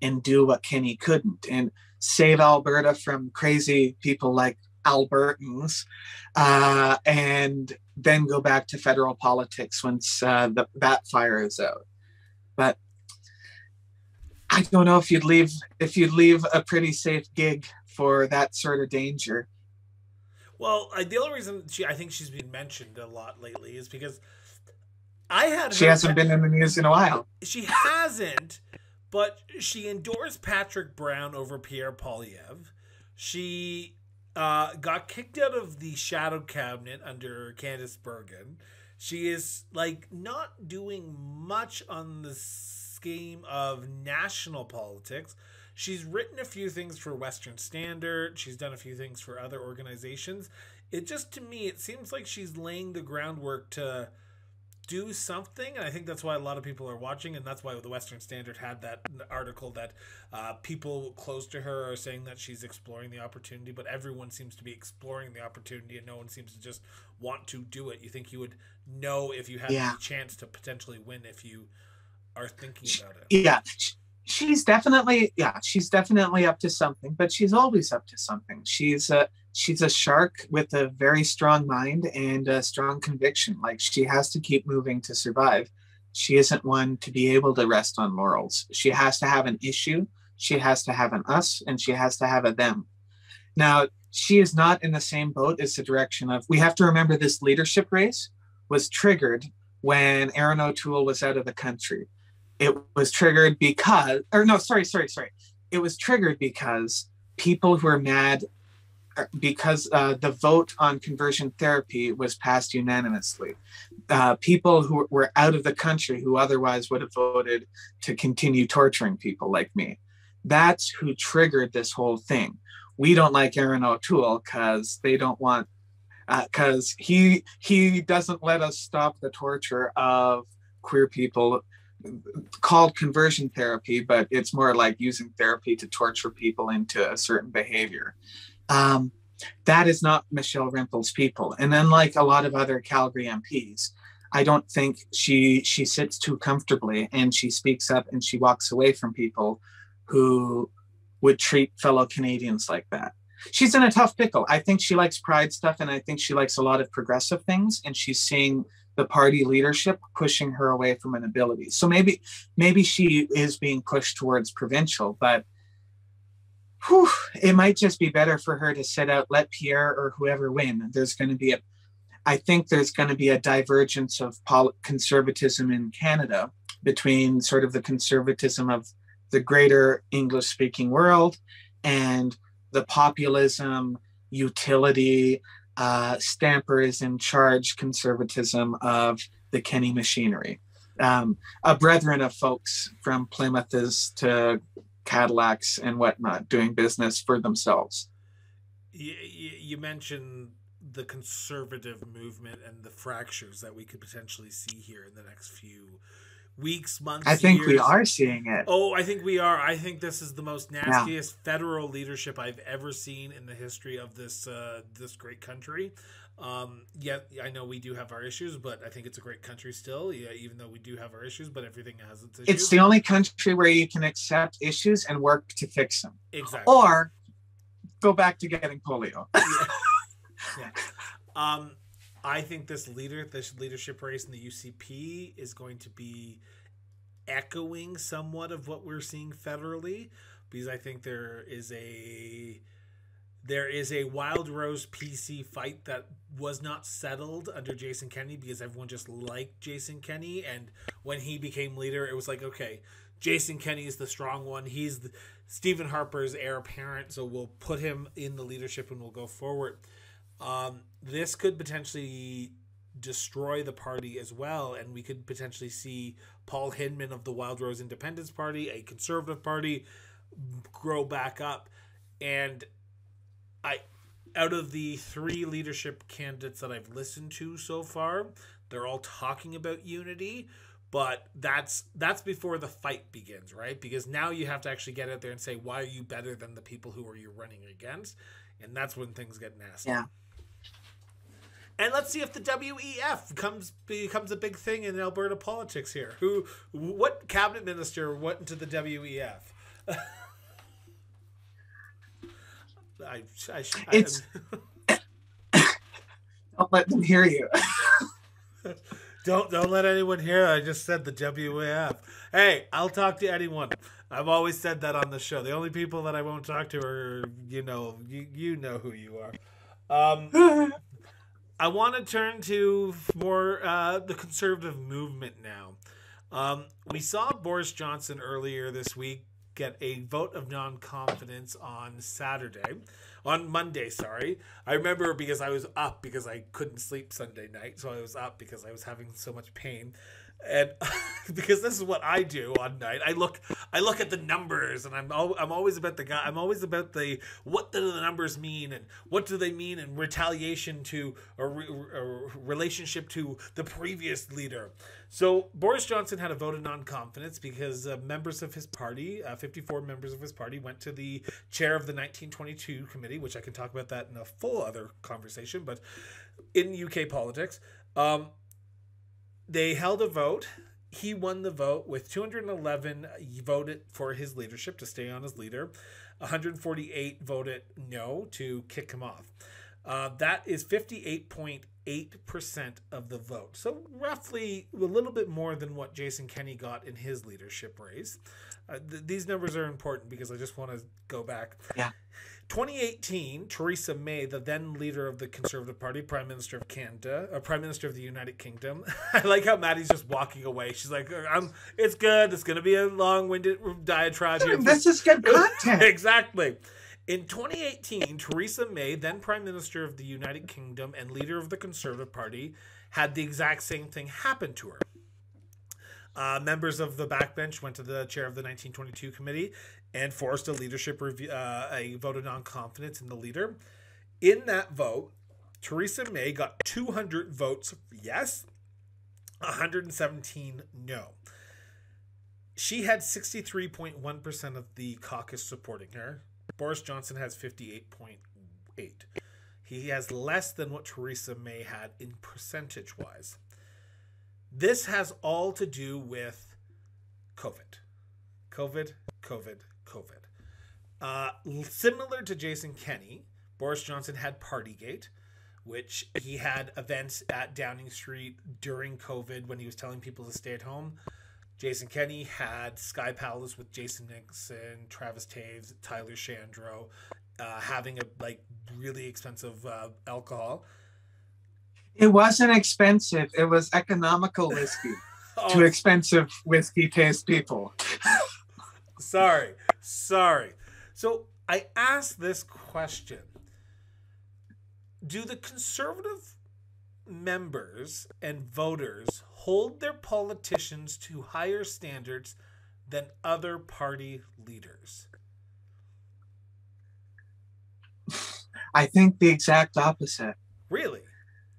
and do what Kenny couldn't and save Alberta from crazy people like Albertans, and then go back to federal politics once that fire is out. But I don't know if you'd leave a pretty safe gig for that sort of danger. Well, the only reason I think she's been mentioned a lot lately is because she hasn't been in the news in a while. She hasn't, but she endorsed Patrick Brown over Pierre Poilievre. She got kicked out of the shadow cabinet under Candice Bergen. She is like not doing much on the scheme of national politics. She's written a few things for Western Standard. She's done a few things for other organizations. It just, to me, it seems like she's laying the groundwork to do something, and I think that's why a lot of people are watching, and that's why the Western Standard had that article that people close to her are saying that she's exploring the opportunity, but everyone seems to be exploring the opportunity and no one seems to just want to do it. You think you would know if you had the chance to potentially win if you are thinking about it. Yeah, she's definitely up to something, but she's always up to something. She's a shark with a very strong mind and a strong conviction. Like she has to keep moving to survive. She isn't one to be able to rest on laurels. She has to have an issue. She has to have an us, and she has to have a them. Now, she is not in the same boat as the direction of, we have to remember this leadership race was triggered when Erin O'Toole was out of the country. It was triggered because, or no, sorry. It was triggered because people who were mad because the vote on conversion therapy was passed unanimously. People who were out of the country who otherwise would have voted to continue torturing people like me. That's who triggered this whole thing. We don't like Erin O'Toole because they don't want, because he doesn't let us stop the torture of queer people called conversion therapy, but it's more like using therapy to torture people into a certain behavior. That is not Michelle Rimple's people. And unlike a lot of other Calgary MPs, I don't think she sits too comfortably, and she speaks up and she walks away from people who would treat fellow Canadians like that. She's in a tough pickle. I think she likes pride stuff, and I think she likes a lot of progressive things, and she's seeing the party leadership pushing her away from an ability. So maybe she is being pushed towards provincial, but whew, it might just be better for her to sit out, let Pierre or whoever win. I think there's going to be a divergence of conservatism in Canada between sort of the conservatism of the greater English-speaking world and the populism, utility, Stamper is in charge conservatism of the Kenny machinery. A brethren of folks from Plymouths to Cadillacs and whatnot doing business for themselves. You mentioned the conservative movement and the fractures that we could potentially see here in the next few weeks, months, years. I think we are seeing it. Oh, I think we are. I think this is the most nastiest federal leadership I've ever seen in the history of this this great country. Yet I know we do have our issues, but I think it's a great country still. Yeah, even though we do have our issues, but everything has its issues. It's the only country where you can accept issues and work to fix them. Exactly. Or go back to getting polio. I think this leadership race in the UCP is going to be echoing somewhat of what we're seeing federally, because I think there is a Wild Rose PC fight that was not settled under Jason Kenney, because everyone just liked Jason Kenney, and when he became leader, it was like, okay, Jason Kenney is the strong one. He's Stephen Harper's heir apparent, so we'll put him in the leadership and we'll go forward. This could potentially destroy the party as well, and we could potentially see Paul Hinman of the Wild Rose Independence Party, a conservative party, grow back up. And out of the three leadership candidates that I've listened to so far, they're all talking about unity, but that's before the fight begins, right? Because now you have to actually get out there and say, why are you better than the people who are you running against? And that's when things get nasty. Yeah. And let's see if the WEF becomes a big thing in Alberta politics here. What cabinet minister went into the WEF? Don't let them hear you. Don't let anyone hear. I just said the WEF. Hey, I'll talk to anyone. I've always said that on the show. The only people that I won't talk to are, you know who you are. I want to turn to more the conservative movement now. We saw Boris Johnson earlier this week get a vote of non-confidence on Monday. I remember because I was up because I couldn't sleep Sunday night, so I was up because I was having so much pain. And because this is what I do on night, I look at the numbers, and I'm always about the guy. I'm always about what do the numbers mean, and what do they mean in retaliation to or relationship to the previous leader. So Boris Johnson had a vote of non-confidence because members of his party, 54 members of his party, went to the chair of the 1922 committee, which I can talk about that in a full other conversation. But in UK politics. They held a vote. He won the vote with 211 voted for his leadership to stay on as leader. 148 voted no to kick him off. That is 58.8% of the vote. So roughly a little bit more than what Jason Kenney got in his leadership race. These numbers are important because I just want to go back. Yeah. 2018, Theresa May, the then leader of the Conservative Party, Prime Minister of Canada, Prime Minister of the United Kingdom. I like how Maddie's just walking away. She's like, it's good. It's going to be a long-winded diatribe. Dude, this is good content. Exactly. In 2018, Theresa May, then Prime Minister of the United Kingdom and leader of the Conservative Party, had the exact same thing happen to her. Members of the backbench went to the chair of the 1922 committee and forced a leadership review, a vote of non-confidence in the leader. In that vote, Theresa May got 200 votes yes, 117 no. She had 63.1% of the caucus supporting her. Boris Johnson has 58.8%. He has less than what Theresa May had in percentage-wise. This has all to do with COVID. COVID. Similar to Jason Kenney, Boris Johnson had Partygate, which he had events at Downing Street during COVID when he was telling people to stay at home. Jason Kenney had Sky Palace with Jason Nixon, Travis Toews, Tyler Shandro, having a really expensive alcohol. It wasn't expensive. It was economical whiskey. Oh. Too expensive whiskey taste people. Sorry. So I asked this question. Do the Conservative members and voters hold their politicians to higher standards than other party leaders? I think the exact opposite. Really?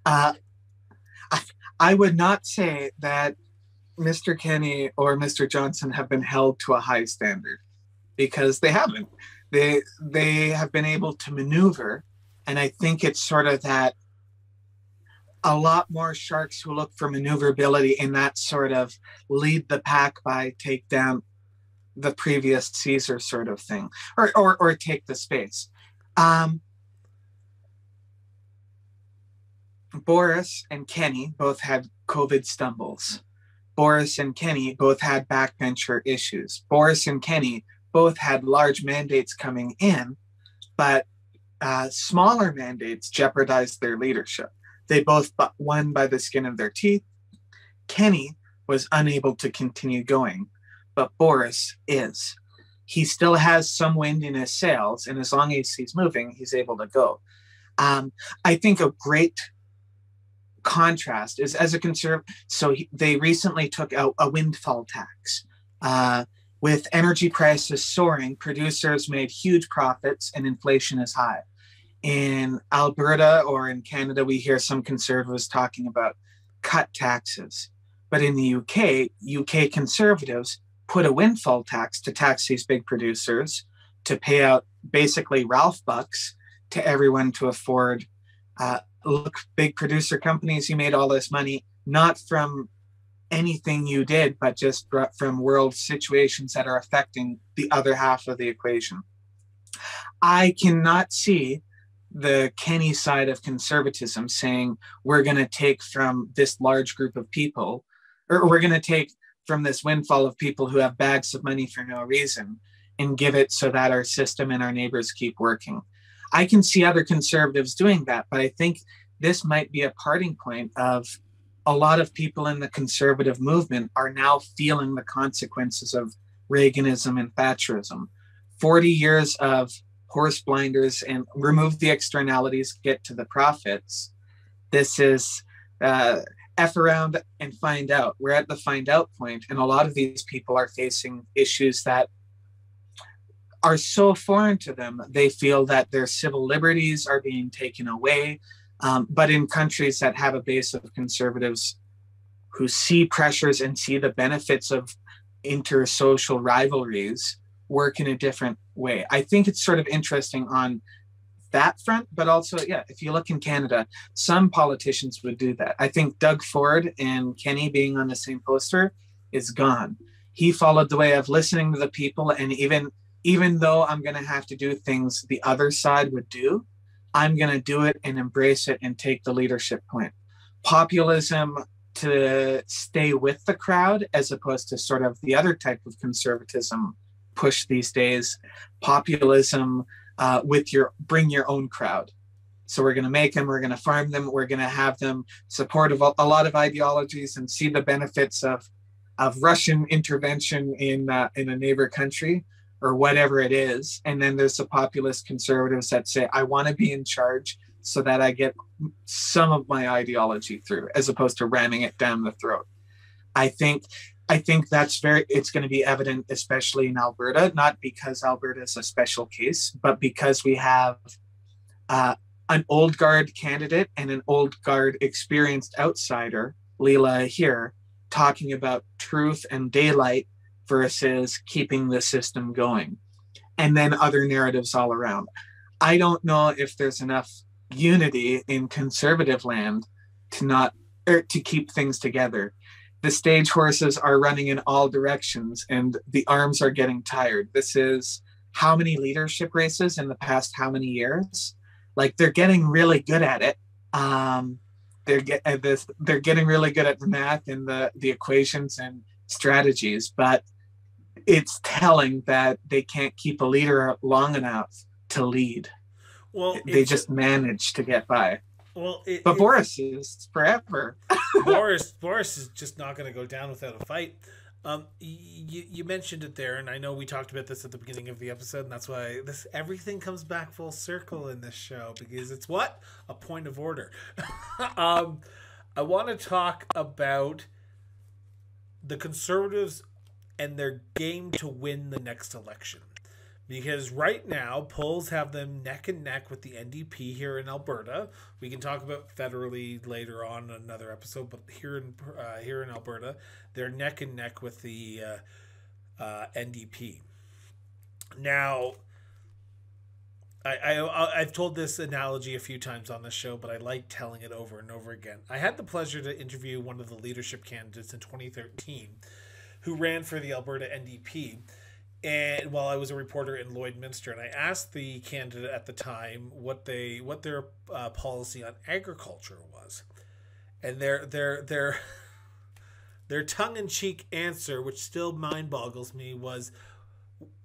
I would not say that Mr. Kenney or Mr. Johnson have been held to a high standard, because they haven't. They have been able to maneuver, and I think it's sort of that a lot more sharks who look for maneuverability in that sort of lead the pack by take down the previous Caesar sort of thing, or take the space. Boris and Kenney both had COVID stumbles. Boris and Kenney both had backbencher issues. Boris and Kenney both had large mandates coming in, but smaller mandates jeopardized their leadership. They both won by the skin of their teeth. Kenney was unable to continue going, but Boris is. He still has some wind in his sails, and as long as he's moving, he's able to go. I think a great contrast is as a conservative. So they recently took out a windfall tax. With energy prices soaring, producers made huge profits and inflation is high. In Alberta or in Canada, we hear some conservatives talking about cut taxes. But in the UK conservatives put a windfall tax to tax these big producers, to pay out basically Ralph bucks to everyone to afford, look, big producer companies, you made all this money, not from anything you did, but just from world situations that are affecting the other half of the equation. I cannot see the Kenney side of conservatism saying, we're going to take from this large group of people, or we're going to take from this windfall of people who have bags of money for no reason and give it so that our system and our neighbors keep working. I can see other conservatives doing that, but I think this might be a parting point of a lot of people in the conservative movement are now feeling the consequences of Reaganism and Thatcherism. 40 years of horse blinders and remove the externalities, get to the profits. This is F around and find out. We're at the find out point, and a lot of these people are facing issues that are so foreign to them. They feel that their civil liberties are being taken away. But in countries that have a base of conservatives who see pressures and see the benefits of intersocial rivalries, work in a different way. I think it's sort of interesting on that front, but also, yeah, if you look in Canada, some politicians would do that. I think Doug Ford and Kenney being on the same poster is gone. He followed the way of listening to the people, and even though I'm going to have to do things the other side would do, I'm going to do it and embrace it and take the leadership point. Populism to stay with the crowd, as opposed to sort of the other type of conservatism push these days. Populism with your bring your own crowd. So we're going to make them, we're going to farm them, we're going to have them support of a lot of ideologies and see the benefits of Russian intervention in a neighbor country, or whatever it is. And then there's the populist conservatives that say, I want to be in charge so that I get some of my ideology through, as opposed to ramming it down the throat. I think that's it's going to be evident, especially in Alberta, not because Alberta is a special case, but because we have an old guard candidate and an old guard experienced outsider, Leela Aheer, talking about truth and daylight versus keeping the system going, and then other narratives all around. I don't know if there's enough unity in conservative land to not, or to keep things together. The stage horses are running in all directions and the arms are getting tired. This is how many leadership races in the past how many years? Like, they're getting really good at it. They're getting really good at the math and the equations and strategies, but it's telling that they can't keep a leader long enough to lead. Well, they just manage to get by. Well, but Boris is forever. Boris is just not going to go down without a fight. You mentioned it there, and I know we talked about this at the beginning of the episode, and that's why everything comes back full circle in this show, because it's what? A point of order. I want to talk about the Conservatives and their game to win the next election, because right now polls have them neck and neck with the NDP here in Alberta. We can talk about federally later on in another episode, but here in Alberta, they're neck and neck with the NDP. Now, I've told this analogy a few times on this show, but I like telling it over and over again. I had the pleasure to interview one of the leadership candidates in 2013 who ran for the Alberta NDP. And while I was a reporter in Lloydminster, and I asked the candidate at the time what their policy on agriculture was, and their tongue-in-cheek answer, which still mind boggles me, was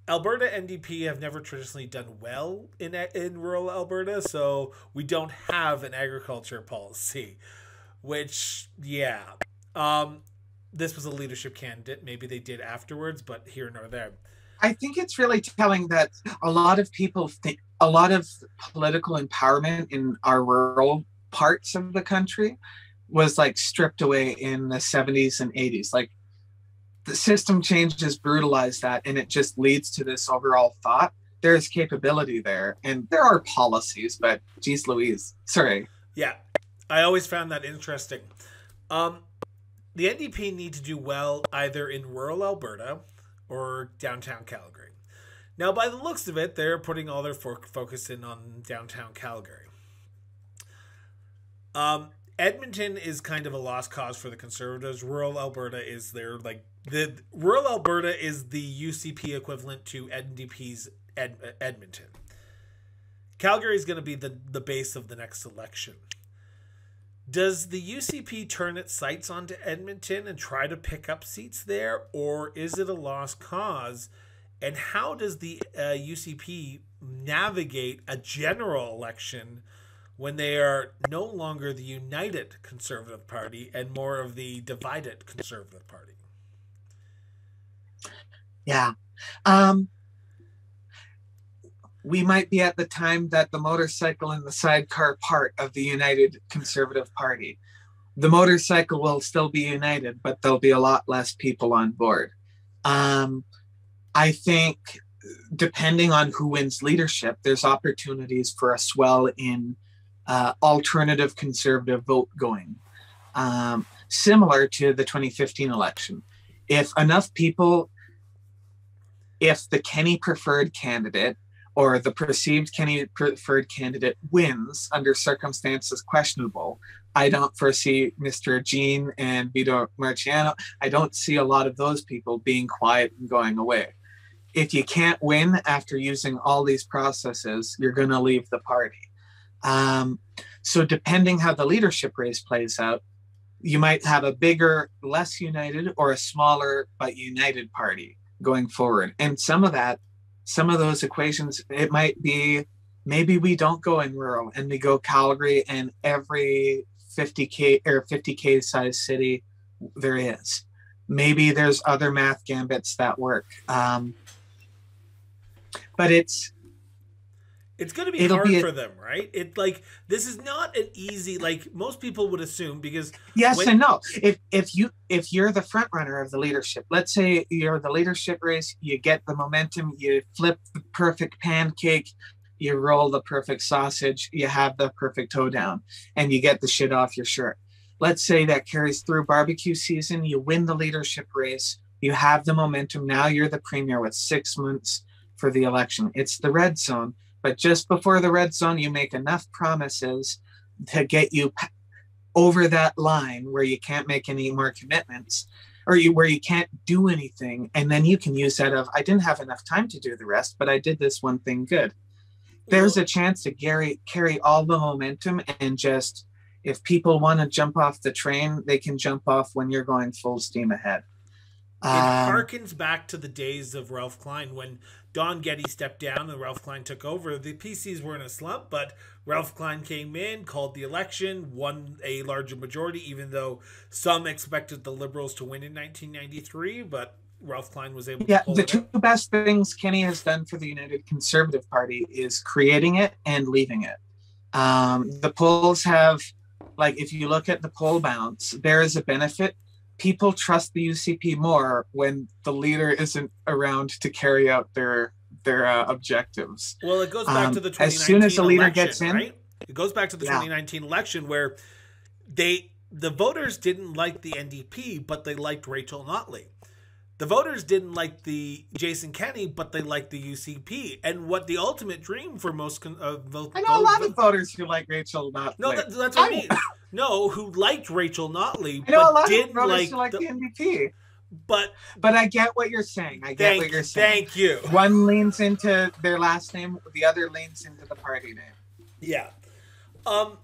Alberta NDP have never traditionally done well in rural Alberta, so we don't have an agriculture policy. Which, yeah, this was a leadership candidate. Maybe they did afterwards, but here nor there. I think it's really telling that a lot of people think a lot of political empowerment in our rural parts of the country was like stripped away in the 70s and 80s. Like, the system changes brutalized that, and it just leads to this overall thought. There is capability there, and there are policies, but geez Louise, sorry. Yeah, I always found that interesting. The NDP need to do well either in rural Alberta or downtown Calgary. Now, by the looks of it, they're putting all their focus in on downtown Calgary. Edmonton is kind of a lost cause for the Conservatives. Rural Alberta is their, like, the rural Alberta is the UCP equivalent to NDP's Edmonton. Calgary is going to be the base of the next election. Does the UCP turn its sights onto Edmonton and try to pick up seats there, or is it a lost cause? And how does the UCP navigate a general election when they are no longer the united Conservative Party and more of the divided Conservative Party? Yeah. We might be at the time that the motorcycle and the sidecar part of the United Conservative Party. The motorcycle will still be united, but there'll be a lot less people on board. I think, depending on who wins leadership, there's opportunities for a swell in alternative Conservative vote going, similar to the 2015 election. If enough people, if the Kenney preferred candidate or the perceived Kenney preferred candidate wins under circumstances questionable. I don't foresee Mr. Jean and Vito Marciano. I don't see a lot of those people being quiet and going away. If you can't win after using all these processes, you're going to leave the party. So depending how the leadership race plays out, you might have a bigger, less united, or a smaller but united party going forward. And some of those equations, it might be, maybe we don't go in rural and we go Calgary and every 50K or 50K size city there is. Maybe there's other math gambits that work. But it's going to be hard for them, right? It, like, this is not an easy, like most people would assume, because yes and no. If you're the front runner of the leadership, let's say you're the leadership race, you get the momentum, you flip the perfect pancake, you roll the perfect sausage, you have the perfect toe down, and you get the shit off your shirt. Let's say that carries through barbecue season, you win the leadership race, You have the momentum. Now you're the premier with 6 months for the election. It's the red zone. But just before the red zone, you make enough promises to get you over that line where you can't make any more commitments, or where you can't do anything. And then you can use that of, I didn't have enough time to do the rest, but I did this one thing good. There's a chance to carry all the momentum, and just, if people want to jump off the train, they can jump off when you're going full steam ahead. It harkens back to the days of Ralph Klein. When Don Getty stepped down and Ralph Klein took over, the PCs were in a slump, but Ralph Klein came in, called the election, won a larger majority, even though some expected the Liberals to win in 1993, but Ralph Klein was able to pull it out. Yeah, the two best things Kenney has done for the United Conservative Party is creating it and leaving it. The polls have, like, if you look at the poll bounce, there is a benefit. People trust the UCP more when the leader isn't around to carry out their objectives. Well, it goes back to the 2019 election. As soon as the leader gets in, right? It goes back to the 2019 election, where the voters didn't like the NDP, but they liked Rachel Notley. The voters didn't like the Jason Kenney, but they liked the UCP. And what the ultimate dream for most I know a lot of voters who like Rachel Notley. No, that's what I mean. No, who liked Rachel Notley, but a lot didn't like the NDP. But I get what you're saying. What you're saying. Thank you. One leans into their last name, the other leans into the party name. Yeah. I'm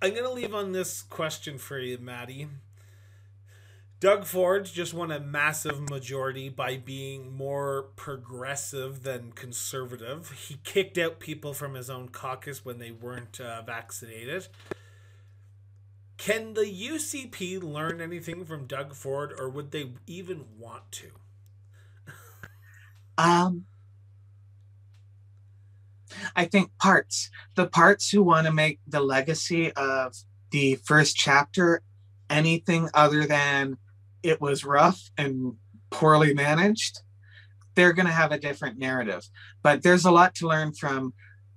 going to leave on this question for you, Maddie. Doug Ford just won a massive majority by being more progressive than conservative. He kicked out people from his own caucus when they weren't vaccinated. Can the UCP learn anything from Doug Ford, or would they even want to? I think parts. The parts who want to make the legacy of the first chapter anything other than it was rough and poorly managed, they're going to have a different narrative. But there's a lot to learn from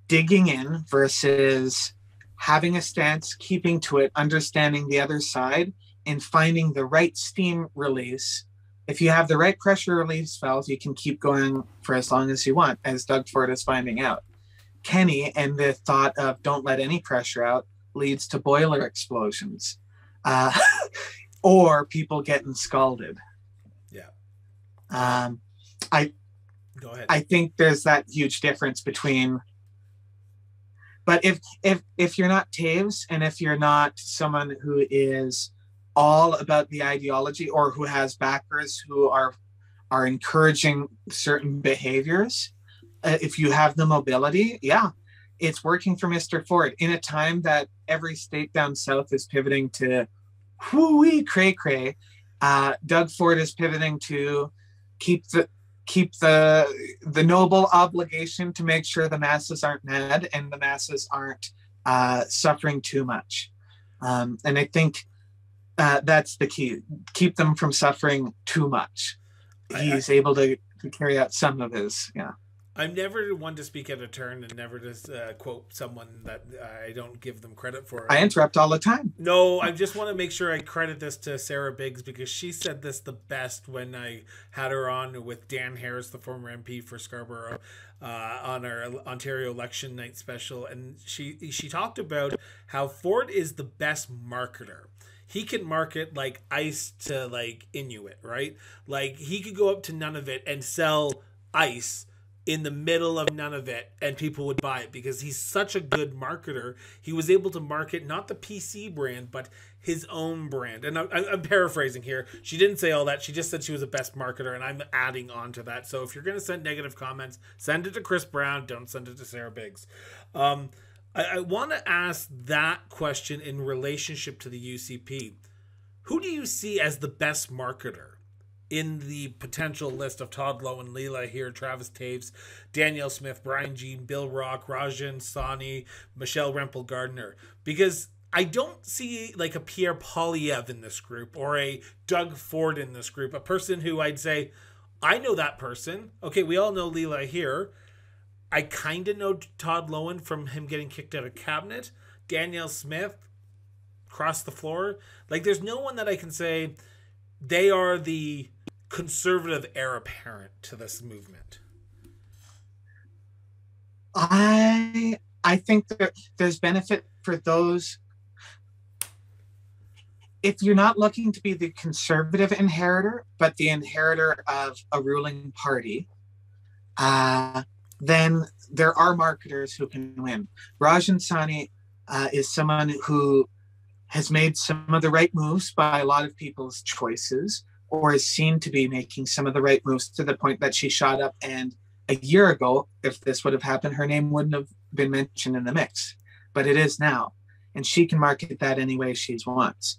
digging in versus having a stance, keeping to it, understanding the other side, and finding the right steam release. If you have the right pressure release valve, you can keep going for as long as you want, as Doug Ford is finding out. Kenney and the thought of don't let any pressure out leads to boiler explosions. Or people getting scalded. Yeah. Go ahead. I think there's that huge difference between. But if you're not Toews, and if you're not someone who is all about the ideology, or who has backers who are encouraging certain behaviors, if you have the mobility, yeah. It's working for Mr. Ford in a time that every state down south is pivoting to whoo-wee, cray-cray. Doug Ford is pivoting to keep the noble obligation to make sure the masses aren't mad and the masses aren't suffering too much. And I think that's the key. Keep them from suffering too much. He's able to carry out some of his, yeah. I'm never one to speak out of turn and never to quote someone that I don't give them credit for. I interrupt all the time. No, I just want to make sure I credit this to Sarah Biggs, because she said this the best when I had her on with Dan Harris, the former MP for Scarborough, on our Ontario election night special. And she talked about how Ford is the best marketer. He can market like ice to like Inuit, right? Like he could go up to Nunavut and sell ice in the middle of Nunavut, and people would buy it because he's such a good marketer. He was able to market not the PC brand, but his own brand. And I'm paraphrasing here. She didn't say all that. She just said she was the best marketer, and I'm adding on to that. So if you're going to send negative comments, send it to Chris Brown. Don't send it to Sarah Biggs. I want to ask that question in relationship to the UCP. Who do you see as the best marketer in the potential list of Todd Loewen, Leela Aheer, Travis Toews, Daniel Smith, Brian Jean, Bill Rock, Rajan Sani, Michelle Rempel-Gardner? Because I don't see like a Pierre Poilievre in this group, or a Doug Ford in this group, a person who I'd say, I know that person. Okay, we all know Leela Aheer. I kind of know Todd Loewen from him getting kicked out of cabinet. Daniel Smith, across the floor. Like, there's no one that I can say they are the conservative heir apparent to this movement? I think that there's benefit for those. If you're not looking to be the conservative inheritor, but the inheritor of a ruling party, then there are marketers who can win. Rajan Sani is someone who has made some of the right moves by a lot of people's choices, or is seen to be making some of the right moves, to the point that she shot up. And a year ago, if this would have happened, her name wouldn't have been mentioned in the mix, but it is now. And she can market that any way she wants.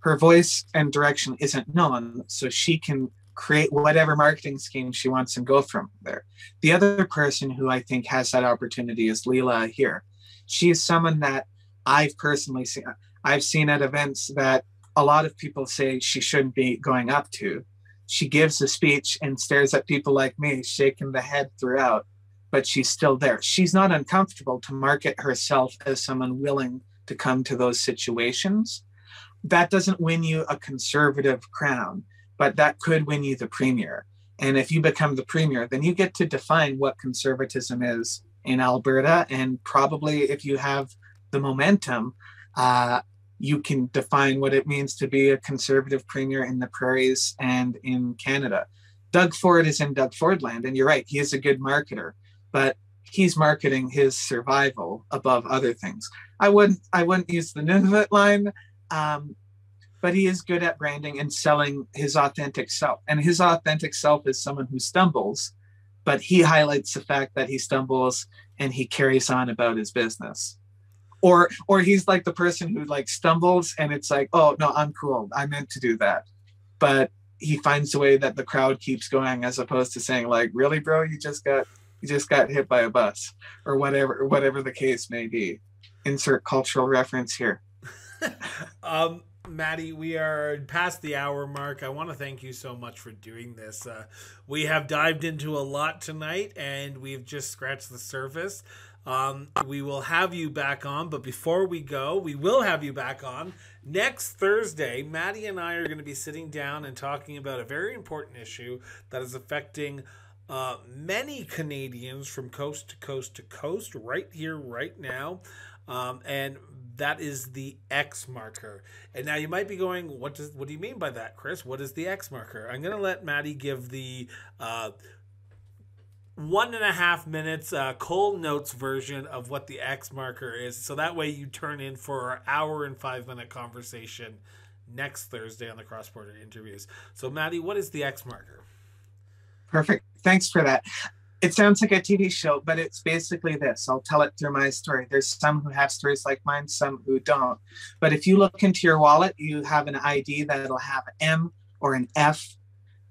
Her voice and direction isn't known, so she can create whatever marketing scheme she wants and go from there. The other person who I think has that opportunity is Leela Aheer. She is someone that I've personally seen. I've seen at events that a lot of people say she shouldn't be going up to. She gives a speech and stares at people like me, shaking the head throughout, but she's still there. She's not uncomfortable to market herself as someone willing to come to those situations. That doesn't win you a conservative crown, but that could win you the premier. And if you become the premier, then you get to define what conservatism is in Alberta. And probably if you have the momentum, you can define what it means to be a conservative premier in the prairies and in Canada. Doug Ford is in Doug Ford land, and you're right, he is a good marketer, but he's marketing his survival above other things. I wouldn't use the Nunavut line, but he is good at branding and selling his authentic self. And his authentic self is someone who stumbles, but he highlights the fact that he stumbles and he carries on about his business. Or he's like the person who like stumbles and it's like, oh no, I'm cool, I meant to do that. But he finds a way that the crowd keeps going, as opposed to saying like, really bro, you just got hit by a bus, or whatever the case may be. Insert cultural reference here. Maddie, we are past the hour mark. I want to thank you so much for doing this. We have dived into a lot tonight, and we've just scratched the surface. We will have you back on, but before we go, we will have you back on next Thursday. Maddie and I are going to be sitting down and talking about a very important issue that is affecting many Canadians from coast to coast to coast right here, right now. And that is the X marker. And now you might be going, what do you mean by that, Chris? What is the X marker? I'm going to let Maddie give the 1.5 minutes Cole Notes version of what the X marker is. So that way you turn in for our hour and 5 minute conversation next Thursday on the Cross-Border Interviews. So Maddie, what is the X marker? Perfect. Thanks for that. It sounds like a TV show, but it's basically this. I'll tell it through my story. There's some who have stories like mine, some who don't. But if you look into your wallet, you have an ID that'll have an M or an F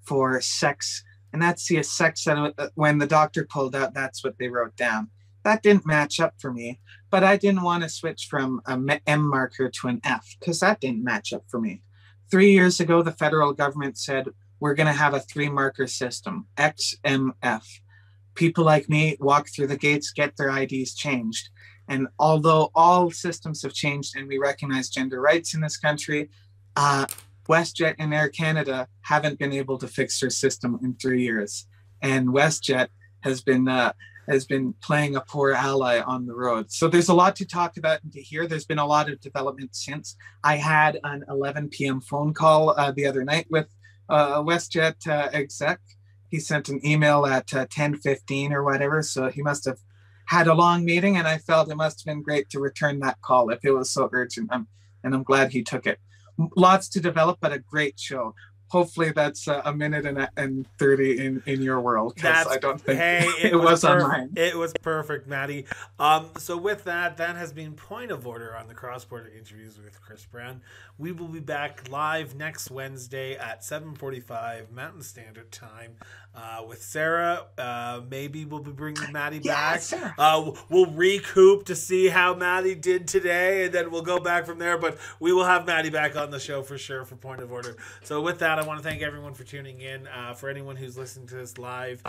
for sex. And that's the sex that when the doctor pulled out, that's what they wrote down. That didn't match up for me, but I didn't want to switch from an M marker to an F because that didn't match up for me. 3 years ago, the federal government said, we're going to have a 3-marker system, X, M, F. People like me walk through the gates, get their IDs changed. And although all systems have changed and we recognize gender rights in this country, WestJet and Air Canada haven't been able to fix their system in 3 years. And WestJet has been playing a poor ally on the road. So there's a lot to talk about and to hear. There's been a lot of development since. I had an 11 p.m. phone call the other night with a WestJet exec. He sent an email at 10:15 or whatever, so he must have had a long meeting, and I felt it must have been great to return that call if it was so urgent, and I'm glad he took it. Lots to develop, but a great show. Hopefully that's a minute and 30 in your world, because I don't think it was on mine. It was perfect, Maddie. So with that, that has been Point of Order on the Cross-Border Interviews with Chris Brown. We will be back live next Wednesday at 7:45 Mountain Standard Time with Sarah. Maybe we'll be bringing Maddie back. Sarah. We'll recoup to see how Maddie did today, and then we'll go back from there. But we will have Maddie back on the show for sure for Point of Order. So with that, I want to thank everyone for tuning in. For anyone who's listening to this live,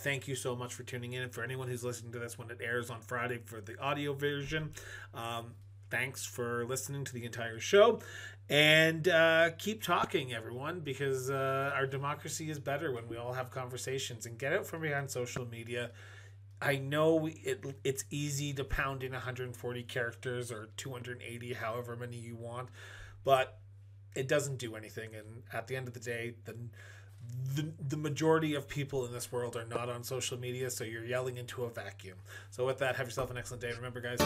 thank you so much for tuning in. And for anyone who's listening to this when it airs on Friday for the audio version, Thanks for listening to the entire show. And keep talking, everyone, because our democracy is better when we all have conversations. And get out from behind social media. I know it's easy to pound in 140 characters or 280, however many you want, but it doesn't do anything. And at the end of the day, the majority of people in this world are not on social media, so you're yelling into a vacuum. So with that, have yourself an excellent day. Remember, guys...